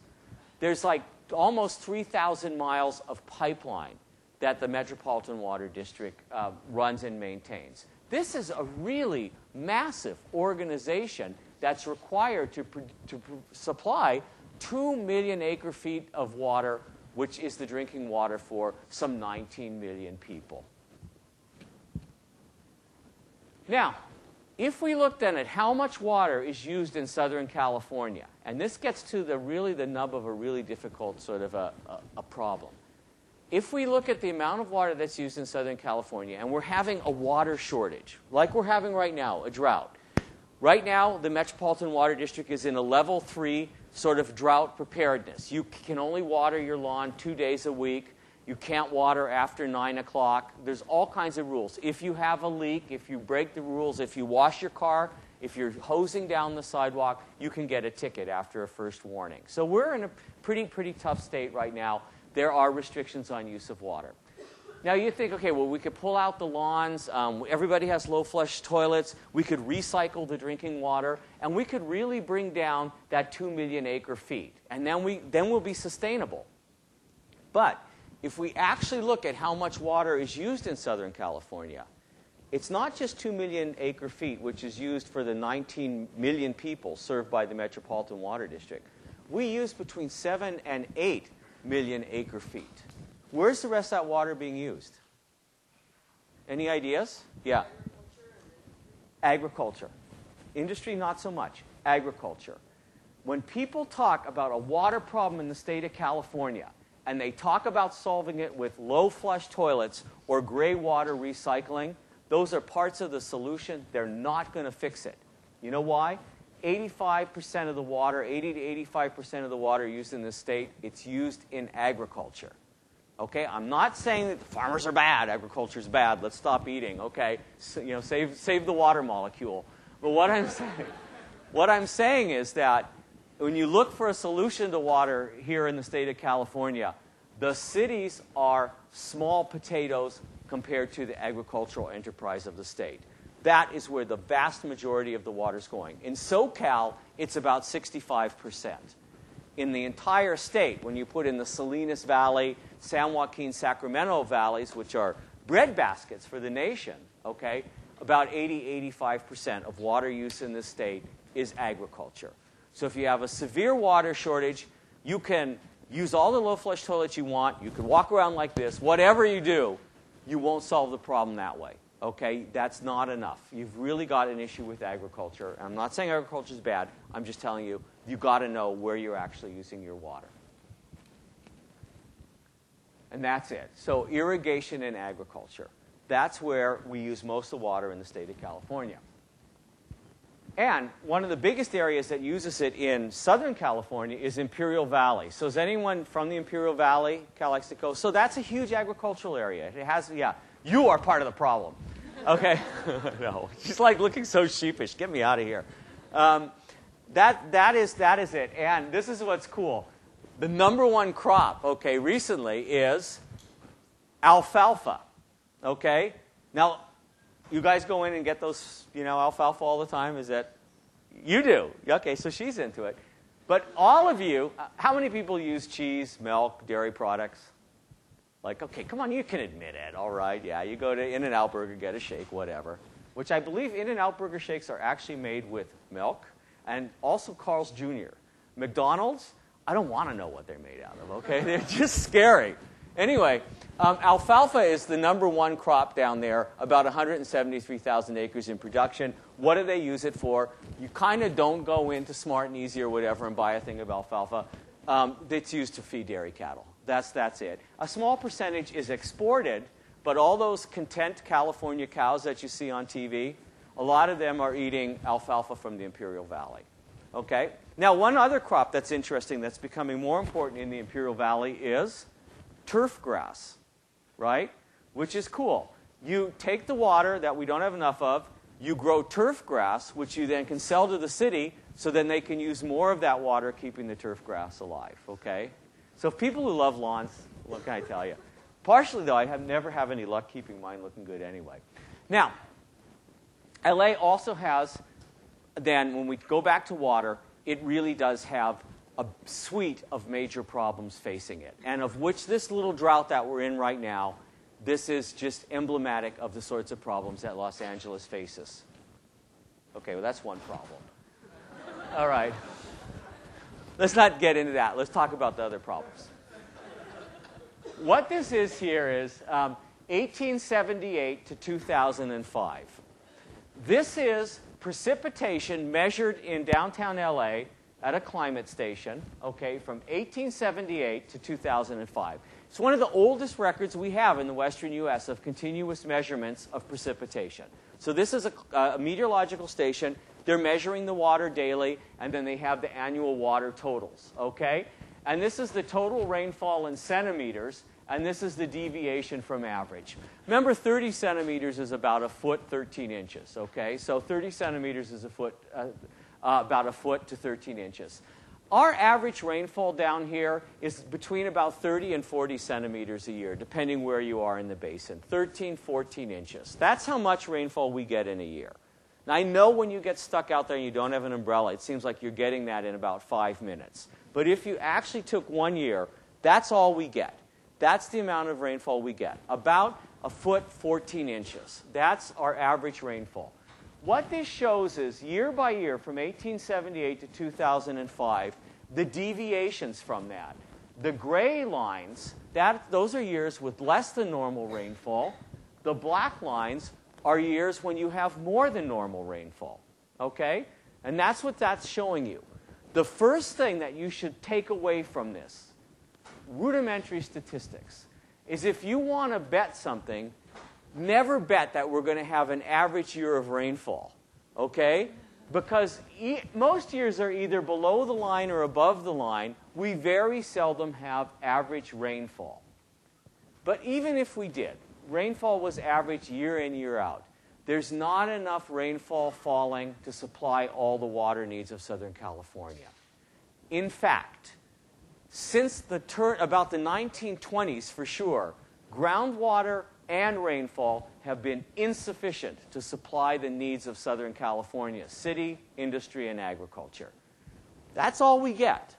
There's like almost three thousand miles of pipeline that the Metropolitan Water District uh, runs and maintains. This is a really massive organization that's required to, pr to pr supply two million acre feet of water, which is the drinking water for some nineteen million people. Now, if we look then at how much water is used in Southern California, and this gets to the really the nub of a really difficult sort of a, a, a problem. If we look at the amount of water that's used in Southern California, and we're having a water shortage, like we're having right now, a drought. Right now, the Metropolitan Water District is in a level three sort of drought preparedness. You can only water your lawn two days a week. You can't water after nine o'clock. There's all kinds of rules. If you have a leak, if you break the rules, if you wash your car, if you're hosing down the sidewalk, you can get a ticket after a first warning. So we're in a pretty, pretty tough state right now. There are restrictions on use of water. Now you think, okay, well, we could pull out the lawns. Um, everybody has low flush toilets. We could recycle the drinking water. And we could really bring down that two million acre feet. And then, we, then we'll be sustainable. But if we actually look at how much water is used in Southern California, it's not just two million acre feet, which is used for the nineteen million people served by the Metropolitan Water District. We use between seven and eight million acre feet. Where's the rest of that water being used? Any ideas? Yeah. Agriculture. Industry, not so much. Agriculture. When people talk about a water problem in the state of California, and they talk about solving it with low flush toilets or gray water recycling, Those are parts of the solution. They're not going to fix it. You know why? eighty-five percent of the water, eighty to eighty-five percent of the water used in this state, it's used in agriculture. Okay, I'm not saying that farmers are bad, agriculture is bad, let's stop eating, okay, so, you know, save, save the water molecule. But what I'm saying, what I'm saying is that when you look for a solution to water here in the state of California, the cities are small potatoes compared to the agricultural enterprise of the state. That is where the vast majority of the water's going. In SoCal, it's about sixty-five percent. In the entire state, when you put in the Salinas Valley, San Joaquin, Sacramento valleys, which are breadbaskets for the nation, okay, about eighty, eighty-five percent of water use in this state is agriculture. So if you have a severe water shortage, you can use all the low-flush toilets you want, you can walk around like this, whatever you do, you won't solve the problem that way. Okay, that's not enough. You've really got an issue with agriculture. I'm not saying agriculture is bad. I'm just telling you, you've got to know where you're actually using your water. And that's it. So irrigation and agriculture. That's where we use most of the water in the state of California. And one of the biggest areas that uses it in Southern California is Imperial Valley. So is anyone from the Imperial Valley, Calexico? So that's a huge agricultural area. It has, yeah, you are part of the problem. Okay? No, she's like looking so sheepish. Get me out of here. Um, that, that, is, that is it. And this is what's cool. The number one crop, okay, recently is alfalfa, okay? Now, you guys go in and get those, you know, alfalfa all the time? Is that, you do. Okay, so she's into it. But all of you, how many people use cheese, milk, dairy products? Like, okay, come on, you can admit it. All right, yeah, you go to In-N-Out Burger, get a shake, whatever. Which I believe In-N-Out Burger shakes are actually made with milk and also Carl's Junior McDonald's, I don't want to know what they're made out of, okay? They're just scary. Anyway, um, alfalfa is the number one crop down there, about one hundred seventy-three thousand acres in production. What do they use it for? You kind of don't go into Smart and Easy or whatever and buy a thing of alfalfa. Um, it's used to feed dairy cattle. That's, that's it. A small percentage is exported, but all those content California cows that you see on T V, a lot of them are eating alfalfa from the Imperial Valley. Okay? Now, one other crop that's interesting that's becoming more important in the Imperial Valley is turf grass, right? Which is cool. You take the water that we don't have enough of, you grow turf grass, which you then can sell to the city, so then they can use more of that water, keeping the turf grass alive, okay? So people who love lawns, what can I tell you? Partially, though, I have never have any luck keeping mine looking good anyway. Now, L A also has, then, when we go back to water, it really does have a suite of major problems facing it, and of which this little drought that we're in right now, this is just emblematic of the sorts of problems that Los Angeles faces. Okay, well, that's one problem. All right. Let's not get into that. Let's talk about the other problems. What this is here is um, eighteen seventy-eight to two thousand five. This is precipitation measured in downtown L A at a climate station, okay, from eighteen seventy-eight to two thousand five. It's one of the oldest records we have in the western U S of continuous measurements of precipitation. So this is a, a meteorological station. They're measuring the water daily, and then they have the annual water totals, okay? And this is the total rainfall in centimeters, and this is the deviation from average. Remember, thirty centimeters is about a foot, thirteen inches, okay? So thirty centimeters is a foot, uh, uh, about a foot to thirteen inches. Our average rainfall down here is between about thirty and forty centimeters a year, depending where you are in the basin, thirteen, fourteen inches. That's how much rainfall we get in a year. Now, I know when you get stuck out there and you don't have an umbrella, it seems like you're getting that in about five minutes. But if you actually took one year, that's all we get. That's the amount of rainfall we get, about a foot, fourteen inches. That's our average rainfall. What this shows is year by year from eighteen seventy-eight to two thousand five, the deviations from that. The gray lines, that, those are years with less than normal rainfall. The black lines are years when you have more than normal rainfall, okay? And that's what that's showing you. The first thing that you should take away from this, rudimentary statistics, is if you want to bet something, never bet that we're going to have an average year of rainfall, okay? Because e most years are either below the line or above the line. We very seldom have average rainfall. But even if we did, rainfall was average year in, year out. There's not enough rainfall falling to supply all the water needs of Southern California. In fact, since the turn about the nineteen twenties, for sure, groundwater and rainfall have been insufficient to supply the needs of Southern California city, industry, and agriculture. That's all we get.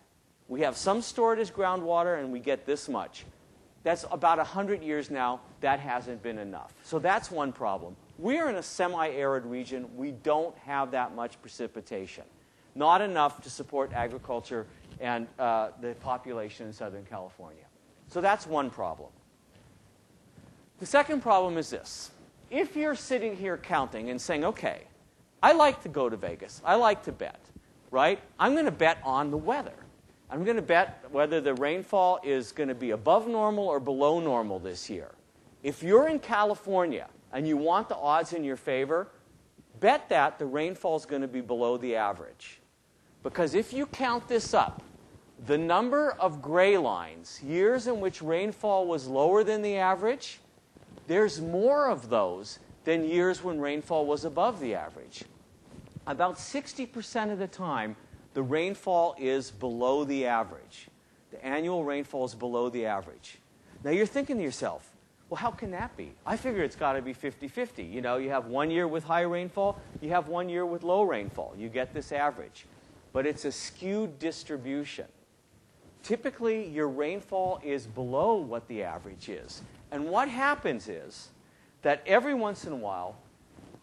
We have some stored as groundwater, and we get this much. That's about one hundred years now. That hasn't been enough. So that's one problem. We're in a semi-arid region. We don't have that much precipitation. Not enough to support agriculture and uh, the population in Southern California. So that's one problem. The second problem is this. If you're sitting here counting and saying, OK, I like to go to Vegas. I like to bet, right? I'm going to bet on the weather. I'm going to bet whether the rainfall is going to be above normal or below normal this year. If you're in California and you want the odds in your favor, bet that the rainfall is going to be below the average. Because if you count this up, the number of gray lines, years in which rainfall was lower than the average, there's more of those than years when rainfall was above the average. About sixty percent of the time, the rainfall is below the average. The annual rainfall is below the average. Now, you're thinking to yourself, well, how can that be? I figure it's got to be fifty fifty. You know, you have one year with high rainfall. You have one year with low rainfall. You get this average. But it's a skewed distribution. Typically, your rainfall is below what the average is. And what happens is that every once in a while,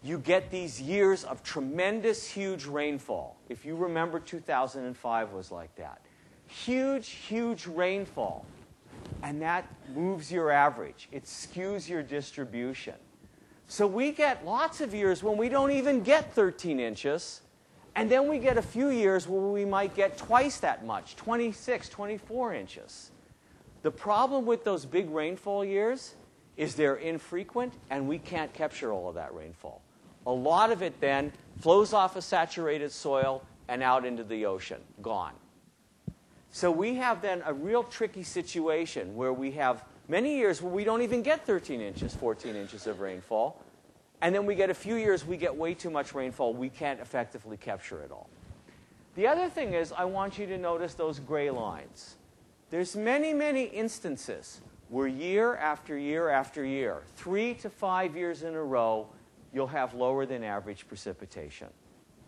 you get these years of tremendous, huge rainfall. If you remember, two thousand five was like that. Huge, huge rainfall. And that moves your average. It skews your distribution. So we get lots of years when we don't even get thirteen inches. And then we get a few years where we might get twice that much, twenty-six, twenty-four inches. The problem with those big rainfall years is they're infrequent, and we can't capture all of that rainfall. A lot of it then flows off of saturated soil and out into the ocean, gone. So we have then a real tricky situation where we have many years where we don't even get thirteen inches, fourteen inches of rainfall. And then we get a few years we get way too much rainfall. We can't effectively capture it all. The other thing is I want you to notice those gray lines. There's many, many instances where year after year after year, three to five years in a row, you'll have lower than average precipitation.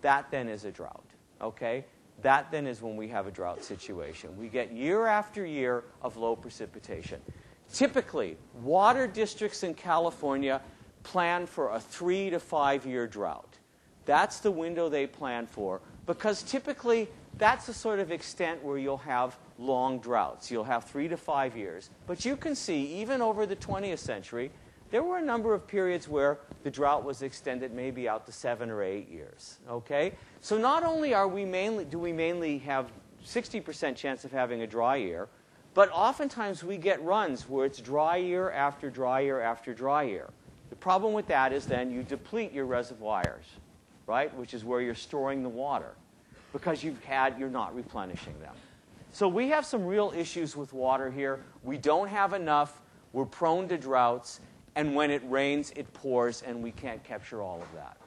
That then is a drought, okay? That then is when we have a drought situation. We get year after year of low precipitation. Typically, water districts in California plan for a three to five year drought. That's the window they plan for, because typically that's the sort of extent where you'll have long droughts. You'll have three to five years. But you can see, even over the twentieth century, there were a number of periods where the drought was extended maybe out to seven or eight years. Okay? So not only are we mainly, do we mainly have sixty percent chance of having a dry year, but oftentimes we get runs where it's dry year after dry year after dry year. The problem with that is then you deplete your reservoirs, right, which is where you're storing the water, because you've had, you're not replenishing them. So we have some real issues with water here. We don't have enough. We're prone to droughts. And when it rains, it pours, and we can't capture all of that.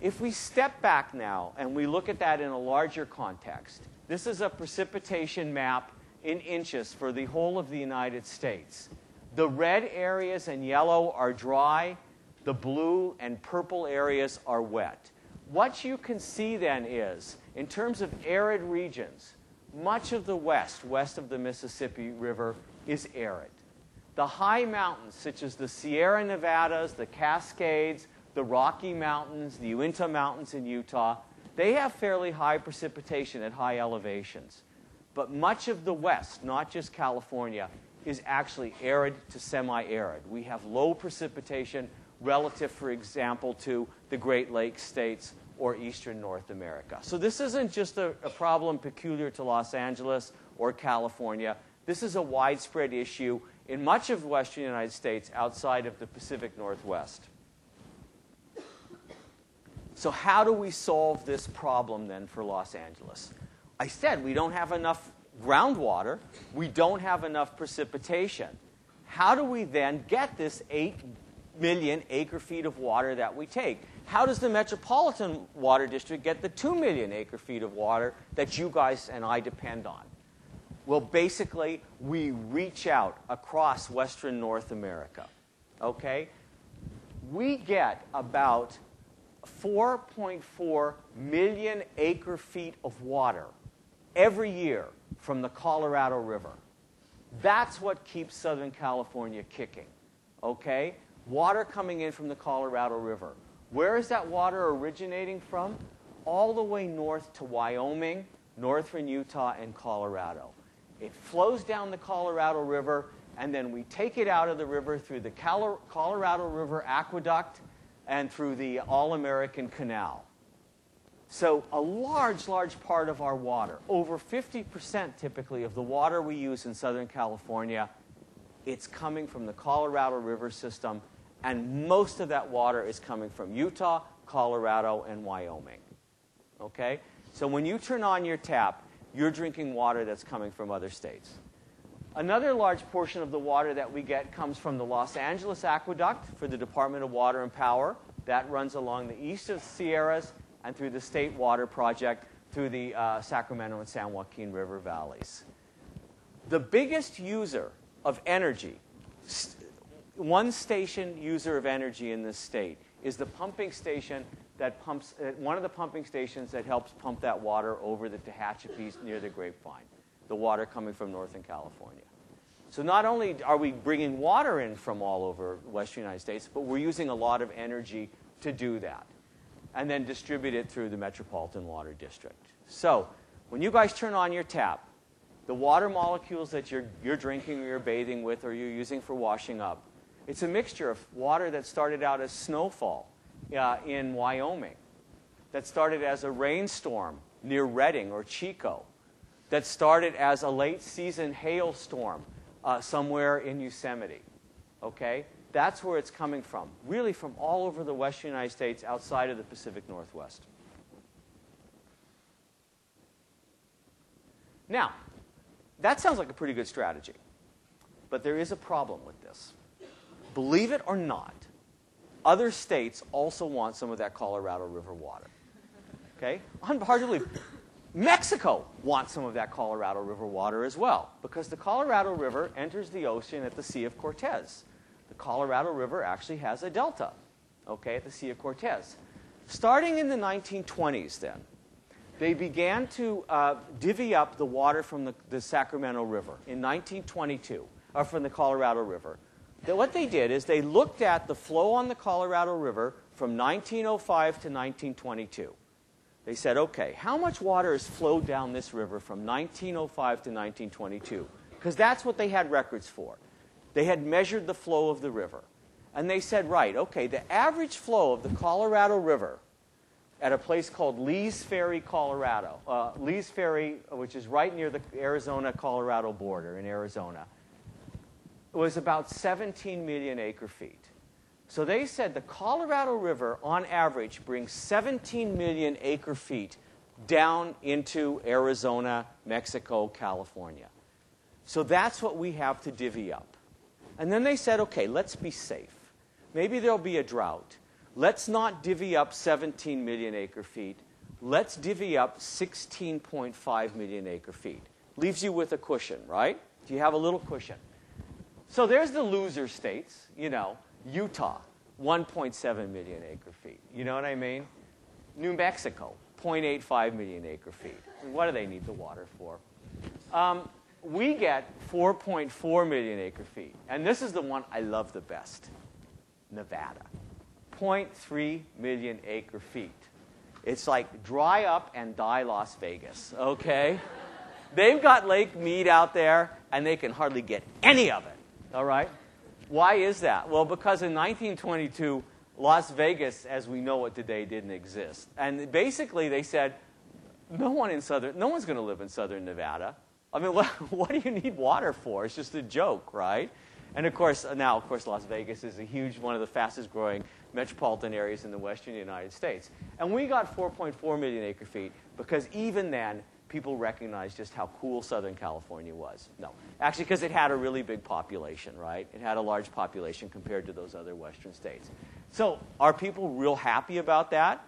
If we step back now and we look at that in a larger context, this is a precipitation map in inches for the whole of the United States. The red areas and yellow are dry. The blue and purple areas are wet. What you can see then is, in terms of arid regions, much of the west, west of the Mississippi River, is arid. The high mountains, such as the Sierra Nevadas, the Cascades, the Rocky Mountains, the Uinta Mountains in Utah, they have fairly high precipitation at high elevations. But much of the west, not just California, is actually arid to semi-arid. We have low precipitation relative, for example, to the Great Lakes states or eastern North America. So this isn't just a, a problem peculiar to Los Angeles or California. This is a widespread issue in much of western United States outside of the Pacific Northwest. So how do we solve this problem, then, for Los Angeles? I said we don't have enough groundwater. We don't have enough precipitation. How do we, then, get this eight million acre-feet of water that we take? How does the Metropolitan Water District get the two million acre-feet of water that you guys and I depend on? Well, basically, we reach out across western North America. Okay? We get about four point four million acre-feet of water every year from the Colorado River. That's what keeps Southern California kicking. Okay? Water coming in from the Colorado River. Where is that water originating from? All the way north to Wyoming, northern Utah, and Colorado. It flows down the Colorado River, and then we take it out of the river through the Calo- Colorado River Aqueduct and through the All-American Canal. So a large, large part of our water, over fifty percent typically of the water we use in Southern California, it's coming from the Colorado River system. And most of that water is coming from Utah, Colorado, and Wyoming. Okay? So when you turn on your tap, you're drinking water that's coming from other states. Another large portion of the water that we get comes from the Los Angeles Aqueduct for the Department of Water and Power. That runs along the east of the Sierras and through the State Water Project through the uh, Sacramento and San Joaquin River valleys. The biggest user of energy, st- One station user of energy in this state is the pumping station that pumps, uh, one of the pumping stations that helps pump that water over the Tehachapis near the Grapevine, the water coming from Northern California. So not only are we bringing water in from all over western United States, but we're using a lot of energy to do that and then distribute it through the Metropolitan Water District. So when you guys turn on your tap, the water molecules that you're, you're drinking or you're bathing with or you're using for washing up, it's a mixture of water that started out as snowfall uh, in Wyoming, that started as a rainstorm near Redding or Chico, that started as a late-season hailstorm uh, somewhere in Yosemite. Okay? That's where it's coming from, really from all over the western United States outside of the Pacific Northwest. Now, that sounds like a pretty good strategy, but there is a problem with this. Believe it or not, other states also want some of that Colorado River water. Okay? Hard to believe. Mexico wants some of that Colorado River water as well, because the Colorado River enters the ocean at the Sea of Cortez. The Colorado River actually has a delta, okay, at the Sea of Cortez. Starting in the nineteen twenties, then, they began to uh, divvy up the water from the, the Sacramento River in nineteen twenty-two, or from the Colorado River. What they did is they looked at the flow on the Colorado River from nineteen oh five to nineteen twenty-two. They said, okay, how much water has flowed down this river from nineteen oh five to nineteen twenty-two? Because that's what they had records for. They had measured the flow of the river. And they said, right, okay, the average flow of the Colorado River at a place called Lee's Ferry, Colorado, uh, Lee's Ferry, which is right near the Arizona-Colorado border in Arizona, was about seventeen million acre-feet. So they said the Colorado River, on average, brings seventeen million acre-feet down into Arizona, Mexico, California. So that's what we have to divvy up. And then they said, okay, let's be safe. Maybe there'll be a drought. Let's not divvy up seventeen million acre-feet. Let's divvy up sixteen point five million acre-feet. Leaves you with a cushion, right? You have a little cushion. So there's the loser states, you know, Utah, one point seven million acre-feet. You know what I mean? New Mexico, zero point eight five million acre-feet. What do they need the water for? Um, we get four point four million acre-feet. And this is the one I love the best, Nevada, zero point three million acre-feet. It's like dry up and die Las Vegas, okay? They've got Lake Mead out there, and they can hardly get any of it. All right? Why is that? Well, because in nineteen twenty-two, Las Vegas, as we know it today, didn't exist. And basically, they said, no one in southern, no one's going to live in southern Nevada. I mean, what, what do you need water for? It's just a joke, right? And of course, now, of course, Las Vegas is a huge, one of the fastest growing metropolitan areas in the western United States. And we got four point four million acre feet because even then, people recognized just how cool Southern California was. No, actually, because it had a really big population, right? It had a large population compared to those other western states. So are people real happy about that?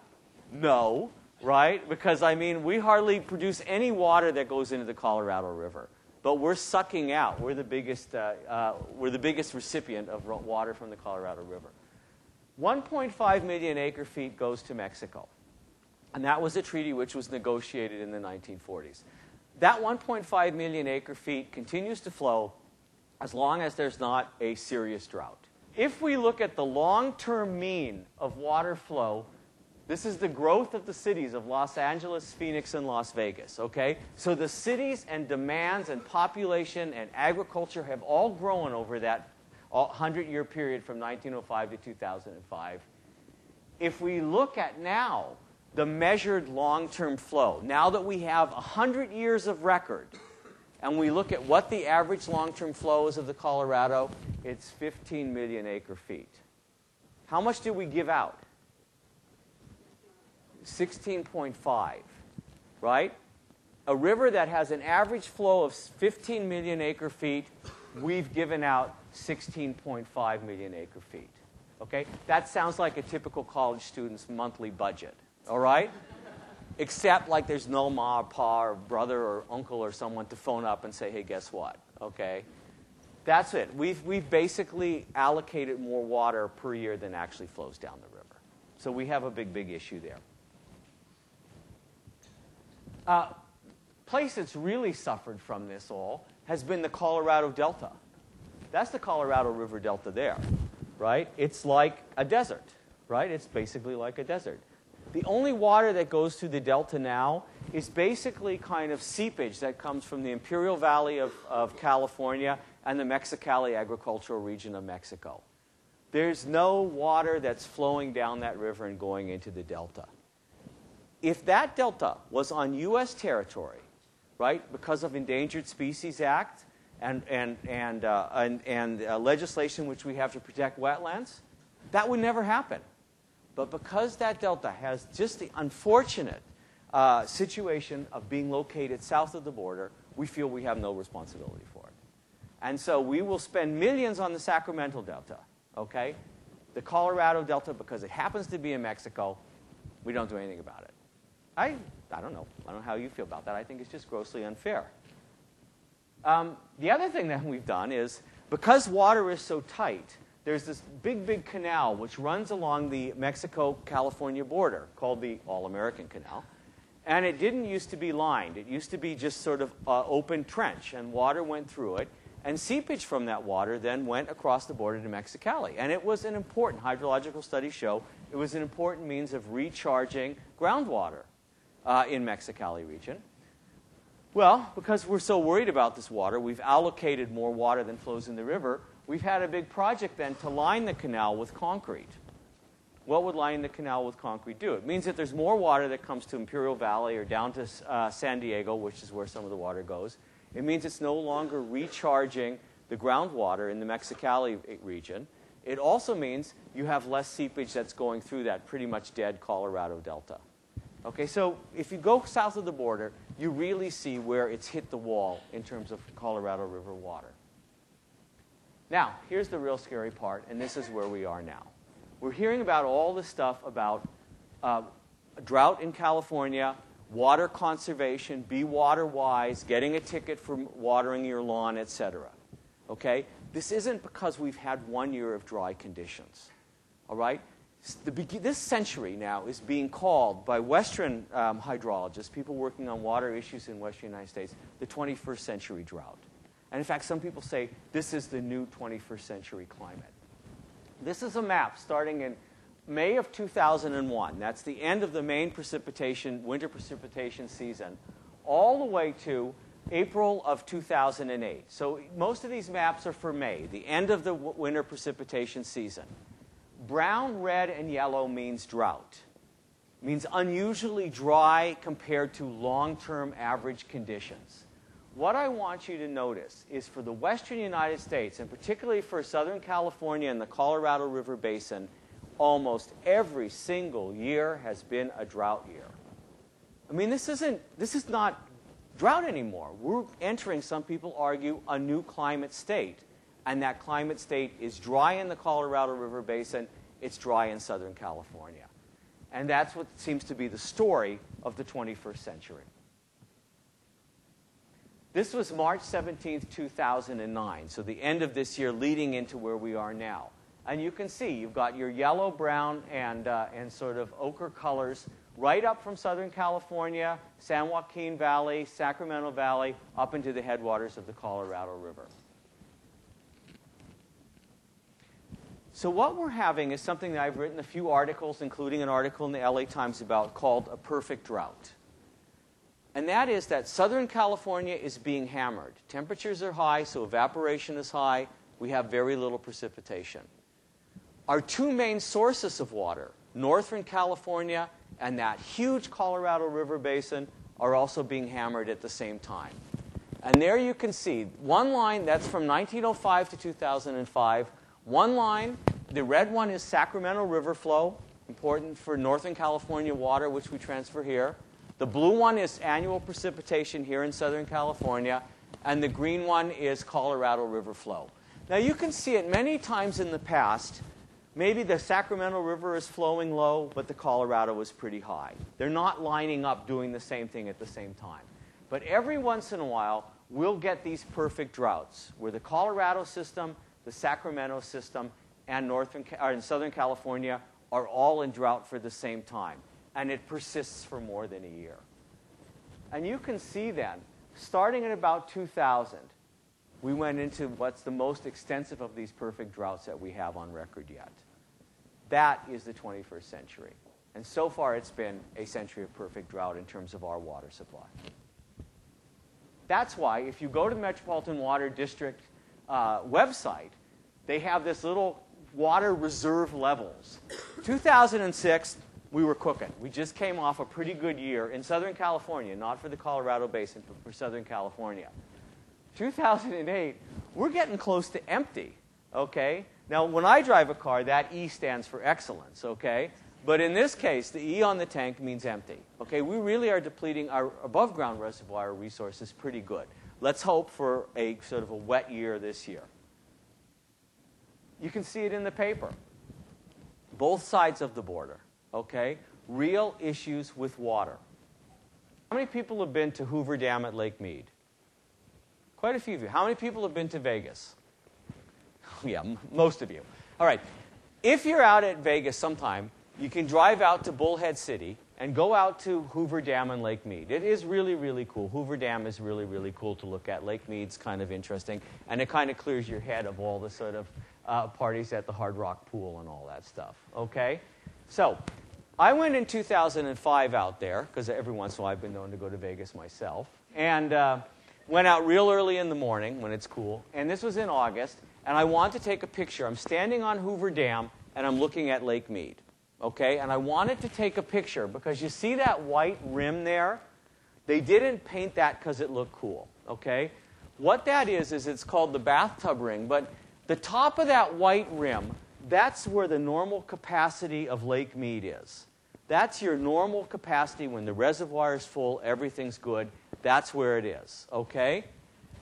No, right? Because, I mean, we hardly produce any water that goes into the Colorado River. But we're sucking out. We're the biggest, uh, uh, we're the biggest recipient of water from the Colorado River. one point five million acre feet goes to Mexico. And that was a treaty which was negotiated in the nineteen forties. That one point five million acre feet continues to flow as long as there's not a serious drought. If we look at the long-term mean of water flow, this is the growth of the cities of Los Angeles, Phoenix, and Las Vegas, okay? So the cities and demands and population and agriculture have all grown over that hundred-year period from nineteen oh five to two thousand five. If we look at now, the measured long-term flow. Now that we have one hundred years of record, and we look at what the average long-term flow is of the Colorado, it's fifteen million acre feet. How much did we give out? sixteen point five, right? A river that has an average flow of fifteen million acre feet, we've given out sixteen point five million acre feet. Okay? That sounds like a typical college student's monthly budget, all right? Except like there's no ma or pa or brother or uncle or someone to phone up and say, hey, guess what? Okay? That's it. We've, we've basically allocated more water per year than actually flows down the river. So we have a big, big issue there. Uh, place that's really suffered from this all has been the Colorado Delta. That's the Colorado River Delta there, right? It's like a desert, right? It's basically like a desert. The only water that goes through the delta now is basically kind of seepage that comes from the Imperial Valley of, of California and the Mexicali agricultural region of Mexico. There's no water that's flowing down that river and going into the delta. If that delta was on U S territory, right, because of Endangered Species Act and, and, and, uh, and, and uh, legislation which we have to protect wetlands, that would never happen. But because that delta has just the unfortunate uh, situation of being located south of the border, we feel we have no responsibility for it. And so we will spend millions on the Sacramento Delta, okay? The Colorado Delta, because it happens to be in Mexico, we don't do anything about it. I, I don't know. I don't know how you feel about that. I think it's just grossly unfair. Um, the other thing that we've done is, because water is so tight, there's this big, big canal which runs along the Mexico-California border called the All-American Canal. And it didn't used to be lined. It used to be just sort of uh, open trench, and water went through it. And seepage from that water then went across the border to Mexicali. And it was an important, hydrological studies show, it was an important means of recharging groundwater uh, in Mexicali region. Well, because we're so worried about this water, we've allocated more water than flows in the river. We've had a big project then to line the canal with concrete. What would lining the canal with concrete do? It means that there's more water that comes to Imperial Valley or down to uh, San Diego, which is where some of the water goes. It means it's no longer recharging the groundwater in the Mexicali region. It also means you have less seepage that's going through that pretty much dead Colorado Delta. Okay, so if you go south of the border, you really see where it's hit the wall in terms of Colorado River water. Now, here's the real scary part, and this is where we are now. We're hearing about all this stuff about uh, drought in California, water conservation, be water wise, getting a ticket for watering your lawn, et cetera. Okay? This isn't because we've had one year of dry conditions. All right? The this century now is being called by Western um, hydrologists, people working on water issues in Western United States, the twenty-first century drought. And in fact, some people say this is the new twenty-first century climate. This is a map starting in May of two thousand one. That's the end of the main precipitation, winter precipitation season, all the way to April of two thousand eight. So most of these maps are for May, the end of the winter precipitation season. Brown, red, and yellow means drought. It means unusually dry compared to long-term average conditions. What I want you to notice is for the western United States, and particularly for Southern California and the Colorado River Basin, almost every single year has been a drought year. I mean, this isn't, this is not drought anymore. We're entering, some people argue, a new climate state. And that climate state is dry in the Colorado River Basin. It's dry in Southern California. And that's what seems to be the story of the twenty-first century. This was March seventeenth, two thousand nine, so the end of this year leading into where we are now. And you can see you've got your yellow, brown, and, uh, and sort of ochre colors right up from Southern California, San Joaquin Valley, Sacramento Valley, up into the headwaters of the Colorado River. So what we're having is something that I've written a few articles, including an article in the L A Times about, called A Perfect Drought. And that is that Southern California is being hammered. Temperatures are high, so evaporation is high. We have very little precipitation. Our two main sources of water, Northern California and that huge Colorado River Basin, are also being hammered at the same time. And there you can see one line that's from nineteen oh five to two thousand five. One line, the red one is Sacramento River flow, important for Northern California water, which we transfer here. The blue one is annual precipitation here in Southern California. And the green one is Colorado River flow. Now, you can see it many times in the past. Maybe the Sacramento River is flowing low, but the Colorado is pretty high. They're not lining up doing the same thing at the same time. But every once in a while, we'll get these perfect droughts where the Colorado system, the Sacramento system, and northern or in Southern California are all in drought for the same time. And it persists for more than a year. And you can see then, starting at about two thousand, we went into what's the most extensive of these perfect droughts that we have on record yet. That is the twenty-first century. And so far, it's been a century of perfect drought in terms of our water supply. That's why, if you go to the Metropolitan Water District Uh, website, they have this little water reserve levels. two thousand six, we were cooking. We just came off a pretty good year in Southern California, not for the Colorado Basin, but for Southern California. two thousand eight, we're getting close to empty. Okay? Now, when I drive a car, that E stands for excellence. Okay? But in this case, the E on the tank means empty. Okay? We really are depleting our above-ground reservoir resources pretty good. Let's hope for a sort of a wet year this year. You can see it in the paper. Both sides of the border, okay? Real issues with water. How many people have been to Hoover Dam at Lake Mead? Quite a few of you. How many people have been to Vegas? Yeah, most of you. All right. If you're out at Vegas sometime, you can drive out to Bullhead City and go out to Hoover Dam and Lake Mead. It is really, really cool. Hoover Dam is really, really cool to look at. Lake Mead's kind of interesting. And it kind of clears your head of all the sort of uh, parties at the Hard Rock Pool and all that stuff. Okay? So I went in two thousand five out there, because every once in a while I've been known to go to Vegas myself, and uh, went out real early in the morning when it's cool. And this was in August. And I want to take a picture. I'm standing on Hoover Dam, and I'm looking at Lake Mead. Okay, and I wanted to take a picture because you see that white rim there? They didn't paint that because it looked cool. Okay? What that is, is it's called the bathtub ring. But the top of that white rim, that's where the normal capacity of Lake Mead is. That's your normal capacity when the reservoir is full, everything's good. That's where it is. Okay?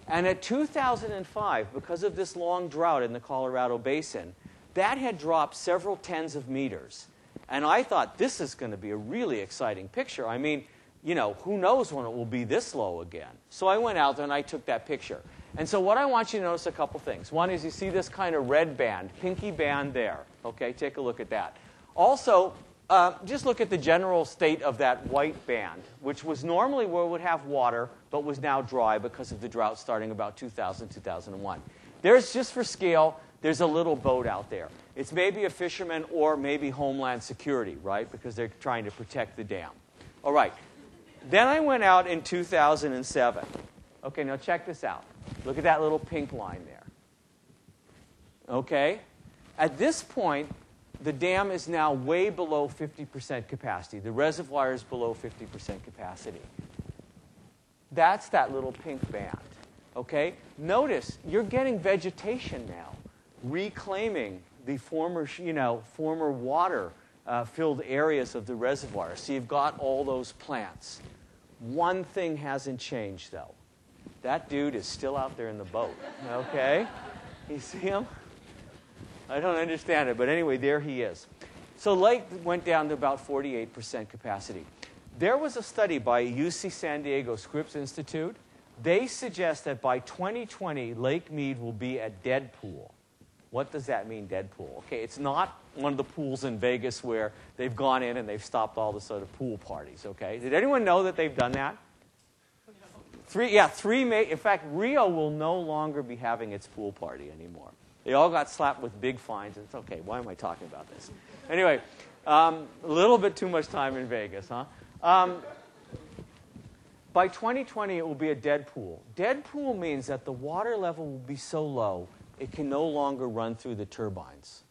And at two thousand five, because of this long drought in the Colorado Basin, that had dropped several tens of meters. And I thought, this is going to be a really exciting picture. I mean, you know, who knows when it will be this low again. So I went out there and I took that picture. And so what I want you to notice a couple things. One is you see this kind of red band, pinky band there. Okay, take a look at that. Also, uh, just look at the general state of that white band, which was normally where it would have water, but was now dry because of the drought starting about two thousand, two thousand one. There's, just for scale, there's a little boat out there. It's maybe a fisherman or maybe Homeland Security, right? Because they're trying to protect the dam. All right. Then I went out in two thousand seven. Okay, now check this out. Look at that little pink line there. Okay? At this point, the dam is now way below fifty percent capacity. The reservoir is below fifty percent capacity. That's that little pink band. Okay? Notice you're getting vegetation now, reclaiming the former, you know, former water uh, filled areas of the reservoir. So you've got all those plants. One thing hasn't changed though. That dude is still out there in the boat. Okay? You see him? I don't understand it, but anyway, there he is. So lake went down to about forty-eight percent capacity. There was a study by U C San Diego Scripps Institute. They suggest that by twenty twenty, Lake Mead will be a dead pool. What does that mean, dead pool? Okay, it's not one of the pools in Vegas where they've gone in and they've stopped all the sort of pool parties, okay? Did anyone know that they've done that? No. Three, yeah, three may, in fact, Rio will no longer be having its pool party anymore. They all got slapped with big fines. It's okay, why am I talking about this? Anyway, um, a little bit too much time in Vegas, huh? Um, by twenty twenty, it will be a dead pool. Dead pool means that the water level will be so low, it can no longer run through the turbines.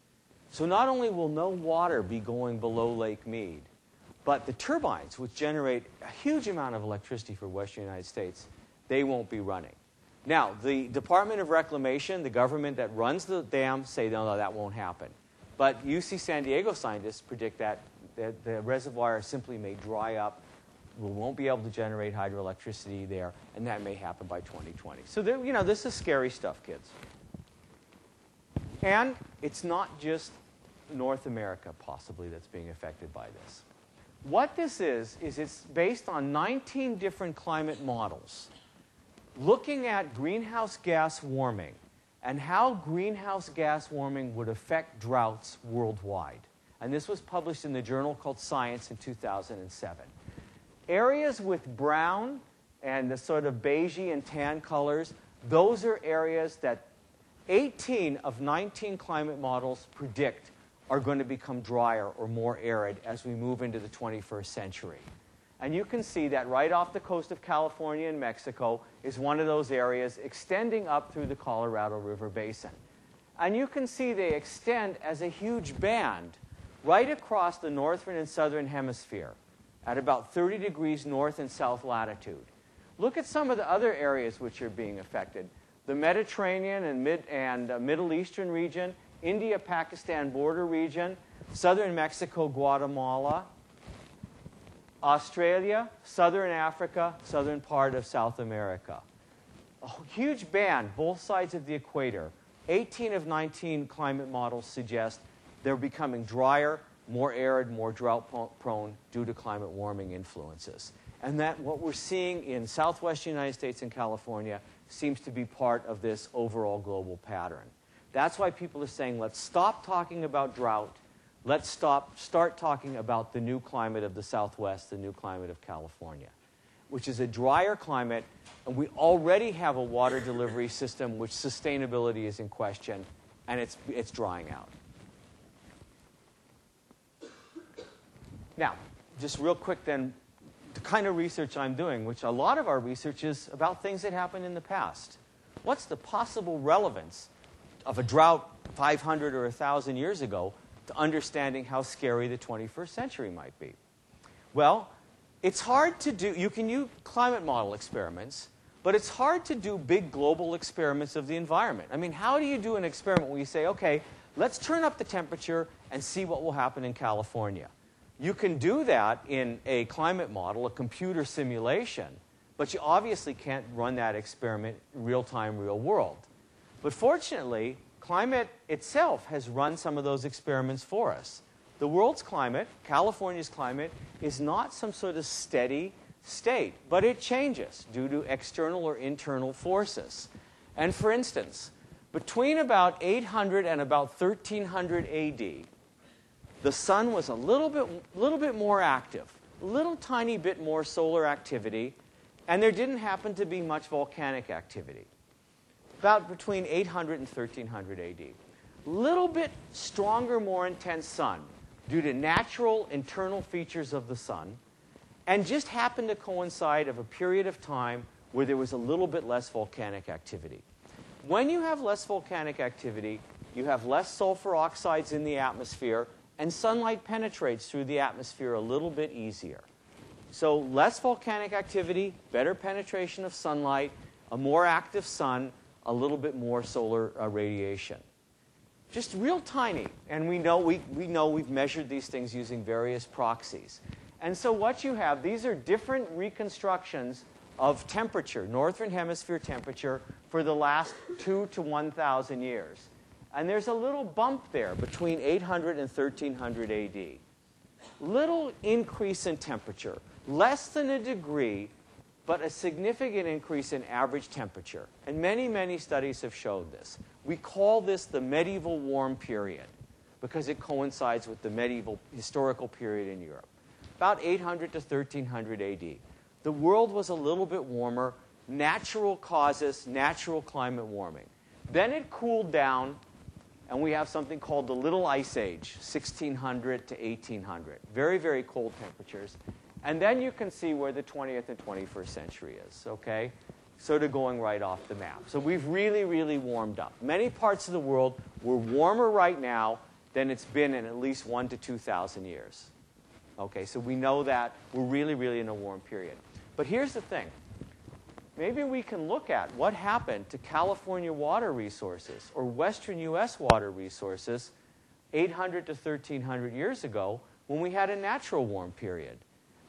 So not only will no water be going below Lake Mead, but the turbines, which generate a huge amount of electricity for Western United States, they won't be running. Now, the Department of Reclamation, the government that runs the dam, say, no, no, that won't happen. But U C San Diego scientists predict that The, the reservoir simply may dry up. We won't be able to generate hydroelectricity there, and that may happen by twenty twenty. So, there, you know, this is scary stuff, kids. And it's not just North America, possibly, that's being affected by this. What this is, is it's based on nineteen different climate models, looking at greenhouse gas warming and how greenhouse gas warming would affect droughts worldwide. And this was published in the journal called Science in two thousand seven. Areas with brown and the sort of beigey and tan colors, those are areas that eighteen of nineteen climate models predict are going to become drier or more arid as we move into the twenty-first century. And you can see that right off the coast of California and Mexico is one of those areas extending up through the Colorado River basin. And you can see they extend as a huge band right across the northern and southern hemisphere at about thirty degrees north and south latitude. Look at some of the other areas which are being affected. The Mediterranean and, Mid and uh, Middle Eastern region, India-Pakistan border region, southern Mexico, Guatemala, Australia, southern Africa, southern part of South America. A huge band, both sides of the equator. eighteen of nineteen climate models suggest they're becoming drier, more arid, more drought-prone due to climate warming influences. And that what we're seeing in southwestern United States and California seems to be part of this overall global pattern. That's why people are saying, let's stop talking about drought. Let's stop, start talking about the new climate of the Southwest, the new climate of California, which is a drier climate. And we already have a water delivery system which sustainability is in question, and it's, it's drying out. Now, just real quick then, the kind of research I'm doing, which a lot of our research is about things that happened in the past. What's the possible relevance of a drought five hundred or one thousand years ago to understanding how scary the twenty-first century might be? Well, it's hard to do. You can use climate model experiments, but it's hard to do big global experiments of the environment. I mean, how do you do an experiment where you say, okay, let's turn up the temperature and see what will happen in California? You can do that in a climate model, a computer simulation, but you obviously can't run that experiment real-time, real-world. But fortunately, climate itself has run some of those experiments for us. The world's climate, California's climate, is not some sort of steady state, but it changes due to external or internal forces. And for instance, between about eight hundred and about thirteen hundred A D, the sun was a little bit, little bit more active, a little tiny bit more solar activity, and there didn't happen to be much volcanic activity. About between eight hundred and thirteen hundred A D. Little bit stronger, more intense sun due to natural internal features of the sun, and just happened to coincide of a period of time where there was a little bit less volcanic activity. When you have less volcanic activity, you have less sulfur oxides in the atmosphere, and sunlight penetrates through the atmosphere a little bit easier. So less volcanic activity, better penetration of sunlight, a more active sun, a little bit more solar uh, radiation. Just real tiny. And we know, we, we know we've measured these things using various proxies. And so what you have, these are different reconstructions of temperature, northern hemisphere temperature, for the last two to one thousand years. And there's a little bump there between eight hundred and thirteen hundred A D. Little increase in temperature, less than a degree, but a significant increase in average temperature. And many, many studies have showed this. We call this the medieval warm period because it coincides with the medieval historical period in Europe. About eight hundred to thirteen hundred A D. The world was a little bit warmer, natural causes, natural climate warming. Then it cooled down, and we have something called the Little Ice Age, sixteen hundred to eighteen hundred. Very, very cold temperatures. And then you can see where the twentieth and twenty-first century is, okay? Sort of going right off the map. So we've really, really warmed up. Many parts of the world were warmer right now than it's been in at least one to two thousand years. Okay, so we know that we're really, really in a warm period. But here's the thing. Maybe we can look at what happened to California water resources or Western U S water resources eight hundred to thirteen hundred years ago when we had a natural warm period.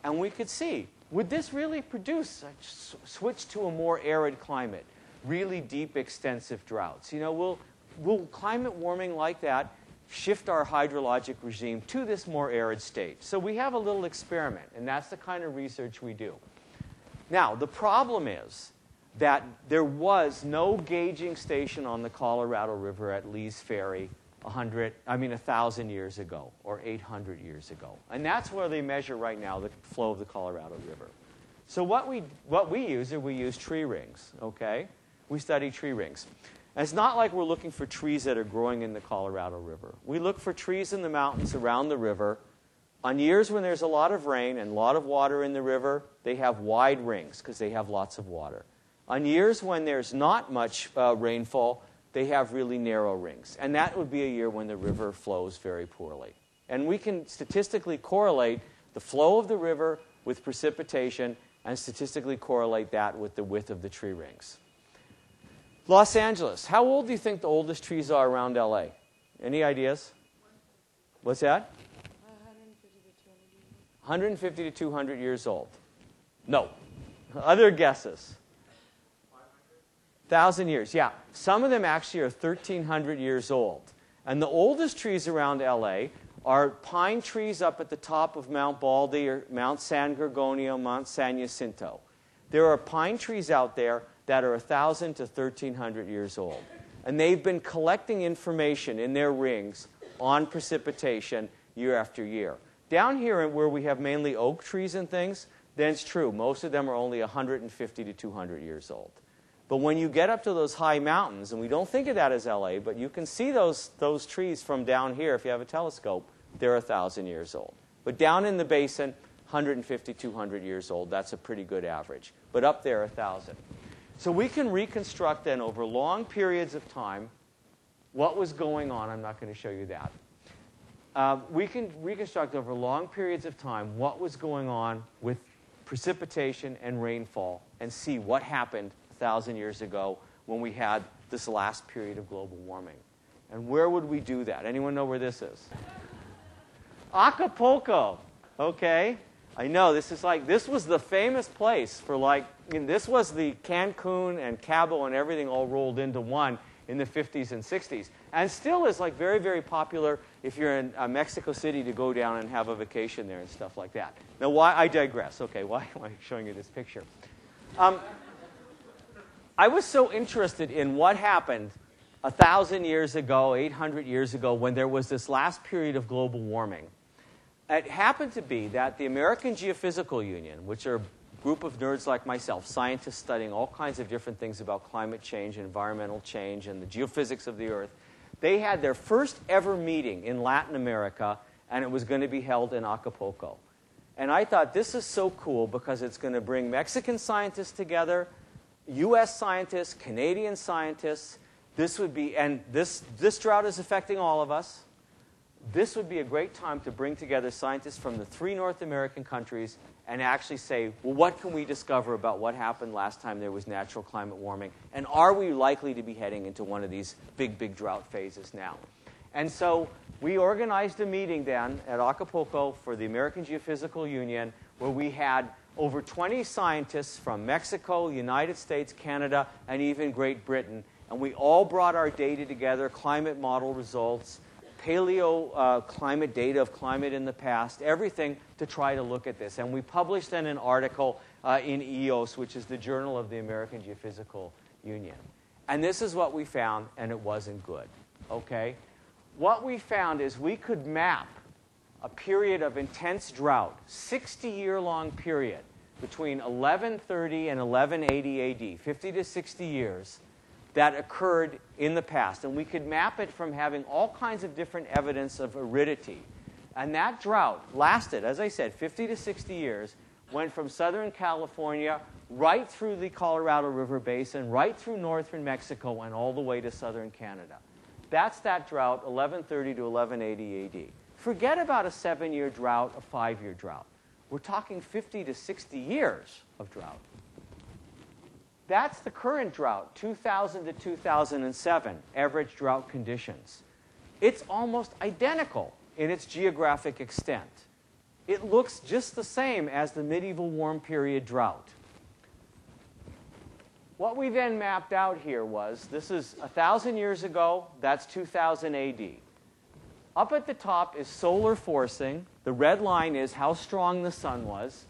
And we could see, would this really produce a switch to a more arid climate, really deep, extensive droughts? You know, will, will climate warming like that shift our hydrologic regime to this more arid state? So we have a little experiment, and that's the kind of research we do. Now, the problem is that there was no gauging station on the Colorado River at Lee's Ferry one hundred, I mean, one thousand years ago or eight hundred years ago. And that's where they measure right now the flow of the Colorado River. So what we, what we use is we use tree rings, okay? We study tree rings. And it's not like we're looking for trees that are growing in the Colorado River. We look for trees in the mountains around the river. On years when there's a lot of rain and a lot of water in the river, they have wide rings because they have lots of water. On years when there's not much uh, rainfall, they have really narrow rings. And that would be a year when the river flows very poorly. And we can statistically correlate the flow of the river with precipitation and statistically correlate that with the width of the tree rings. Los Angeles. How old do you think the oldest trees are around L A? Any ideas? What's that? one hundred fifty to two hundred years old. No. Other guesses? one thousand years, yeah. Some of them actually are thirteen hundred years old. And the oldest trees around L A are pine trees up at the top of Mount Baldy or Mount San Gorgonio, Mount San Jacinto. There are pine trees out there that are one thousand to thirteen hundred years old. And they've been collecting information in their rings on precipitation year after year. Down here where we have mainly oak trees and things, then it's true. Most of them are only one hundred fifty to two hundred years old. But when you get up to those high mountains, and we don't think of that as L A, but you can see those, those trees from down here if you have a telescope, they're one thousand years old. But down in the basin, one hundred fifty to two hundred years old, that's a pretty good average. But up there, one thousand. So we can reconstruct then over long periods of time what was going on. I'm not going to show you that. Uh, we can reconstruct over long periods of time what was going on with precipitation and rainfall and see what happened one thousand years ago when we had this last period of global warming. And where would we do that? Anyone know where this is? Acapulco. Okay. I know this is like, this was the famous place for like, I mean, this was the Cancun and Cabo and everything all rolled into one in the fifties and sixties. And still is like very, very popular if you're in uh, Mexico City to go down and have a vacation there and stuff like that. Now, why I digress. Okay, why am I showing you this picture? Um, I was so interested in what happened one thousand years ago, eight hundred years ago, when there was this last period of global warming. It happened to be that the American Geophysical Union, which are group of nerds like myself, scientists studying all kinds of different things about climate change, environmental change, and the geophysics of the Earth, they had their first ever meeting in Latin America, and it was going to be held in Acapulco. And I thought, this is so cool because it's going to bring Mexican scientists together, U S scientists, Canadian scientists. This would be, and this, this drought is affecting all of us. This would be a great time to bring together scientists from the three North American countries and actually say, well, what can we discover about what happened last time there was natural climate warming? And are we likely to be heading into one of these big, big drought phases now? And so we organized a meeting then at Acapulco for the American Geophysical Union where we had over twenty scientists from Mexico, the United States, Canada, and even Great Britain. And we all brought our data together, climate model results, paleo uh, climate data of climate in the past, everything to try to look at this. And we published then an article uh, in E O S, which is the Journal of the American Geophysical Union. And this is what we found, and it wasn't good. Okay? What we found is we could map a period of intense drought, sixty-year-long period, between eleven thirty and eleven eighty A D, fifty to sixty years, that occurred in the past. And we could map it from having all kinds of different evidence of aridity. And that drought lasted, as I said, fifty to sixty years, went from southern California right through the Colorado River Basin, right through northern Mexico, and all the way to southern Canada. That's that drought, eleven thirty to eleven eighty A D. Forget about a seven-year drought, a five-year drought. We're talking fifty to sixty years of drought. That's the current drought, two thousand to two thousand seven, average drought conditions. It's almost identical in its geographic extent. It looks just the same as the medieval warm period drought. What we then mapped out here was, this is one thousand years ago, that's two thousand A D. Up at the top is solar forcing. The red line is how strong the sun was.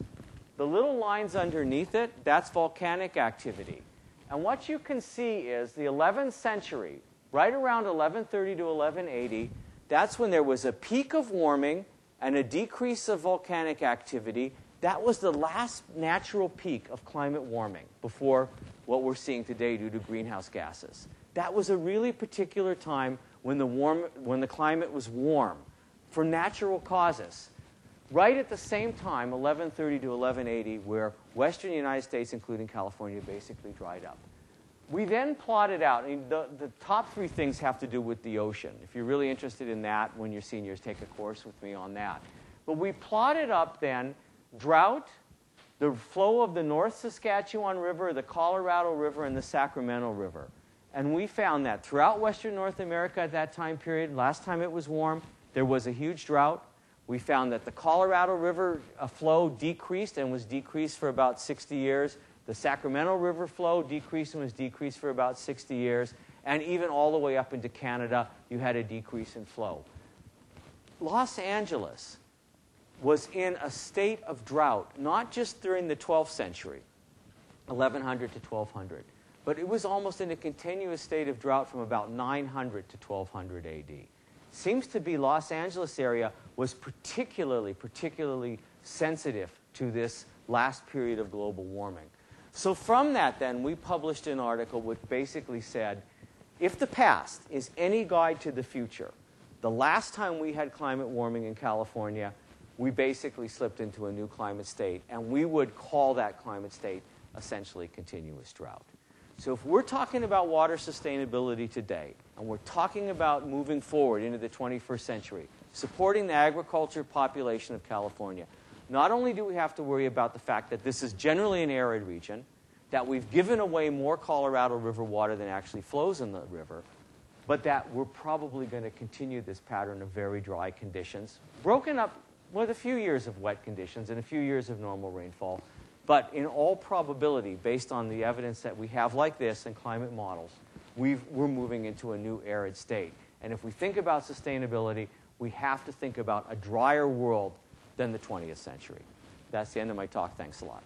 The little lines underneath it, that's volcanic activity. And what you can see is the eleventh century, right around eleven thirty to eleven eighty, that's when there was a peak of warming and a decrease of volcanic activity. That was the last natural peak of climate warming before what we're seeing today due to greenhouse gases. That was a really particular time when the, warm, when the climate was warm for natural causes. Right at the same time, eleven thirty to eleven eighty, where western United States, including California, basically dried up. We then plotted out, and the, the top three things have to do with the ocean. If you're really interested in that, when you're seniors, take a course with me on that. But we plotted up then drought, the flow of the North Saskatchewan River, the Colorado River, and the Sacramento River. And we found that throughout western North America at that time period, last time it was warm, there was a huge drought. We found that the Colorado River flow decreased and was decreased for about sixty years. The Sacramento River flow decreased and was decreased for about sixty years. And even all the way up into Canada, you had a decrease in flow. Los Angeles was in a state of drought, not just during the twelfth century, eleven hundred to twelve hundred, but it was almost in a continuous state of drought from about nine hundred to twelve hundred A D. Seems to be Los Angeles area was particularly, particularly sensitive to this last period of global warming. So from that, then, we published an article which basically said, if the past is any guide to the future, the last time we had climate warming in California, we basically slipped into a new climate state, and we would call that climate state essentially continuous drought. So if we're talking about water sustainability today, and we're talking about moving forward into the twenty-first century, supporting the agriculture population of California, not only do we have to worry about the fact that this is generally an arid region, that we've given away more Colorado River water than actually flows in the river, but that we're probably going to continue this pattern of very dry conditions, broken up with a few years of wet conditions and a few years of normal rainfall. But in all probability, based on the evidence that we have like this and climate models, we've, we're moving into a new arid state. And if we think about sustainability, we have to think about a drier world than the twentieth century. That's the end of my talk. Thanks a lot.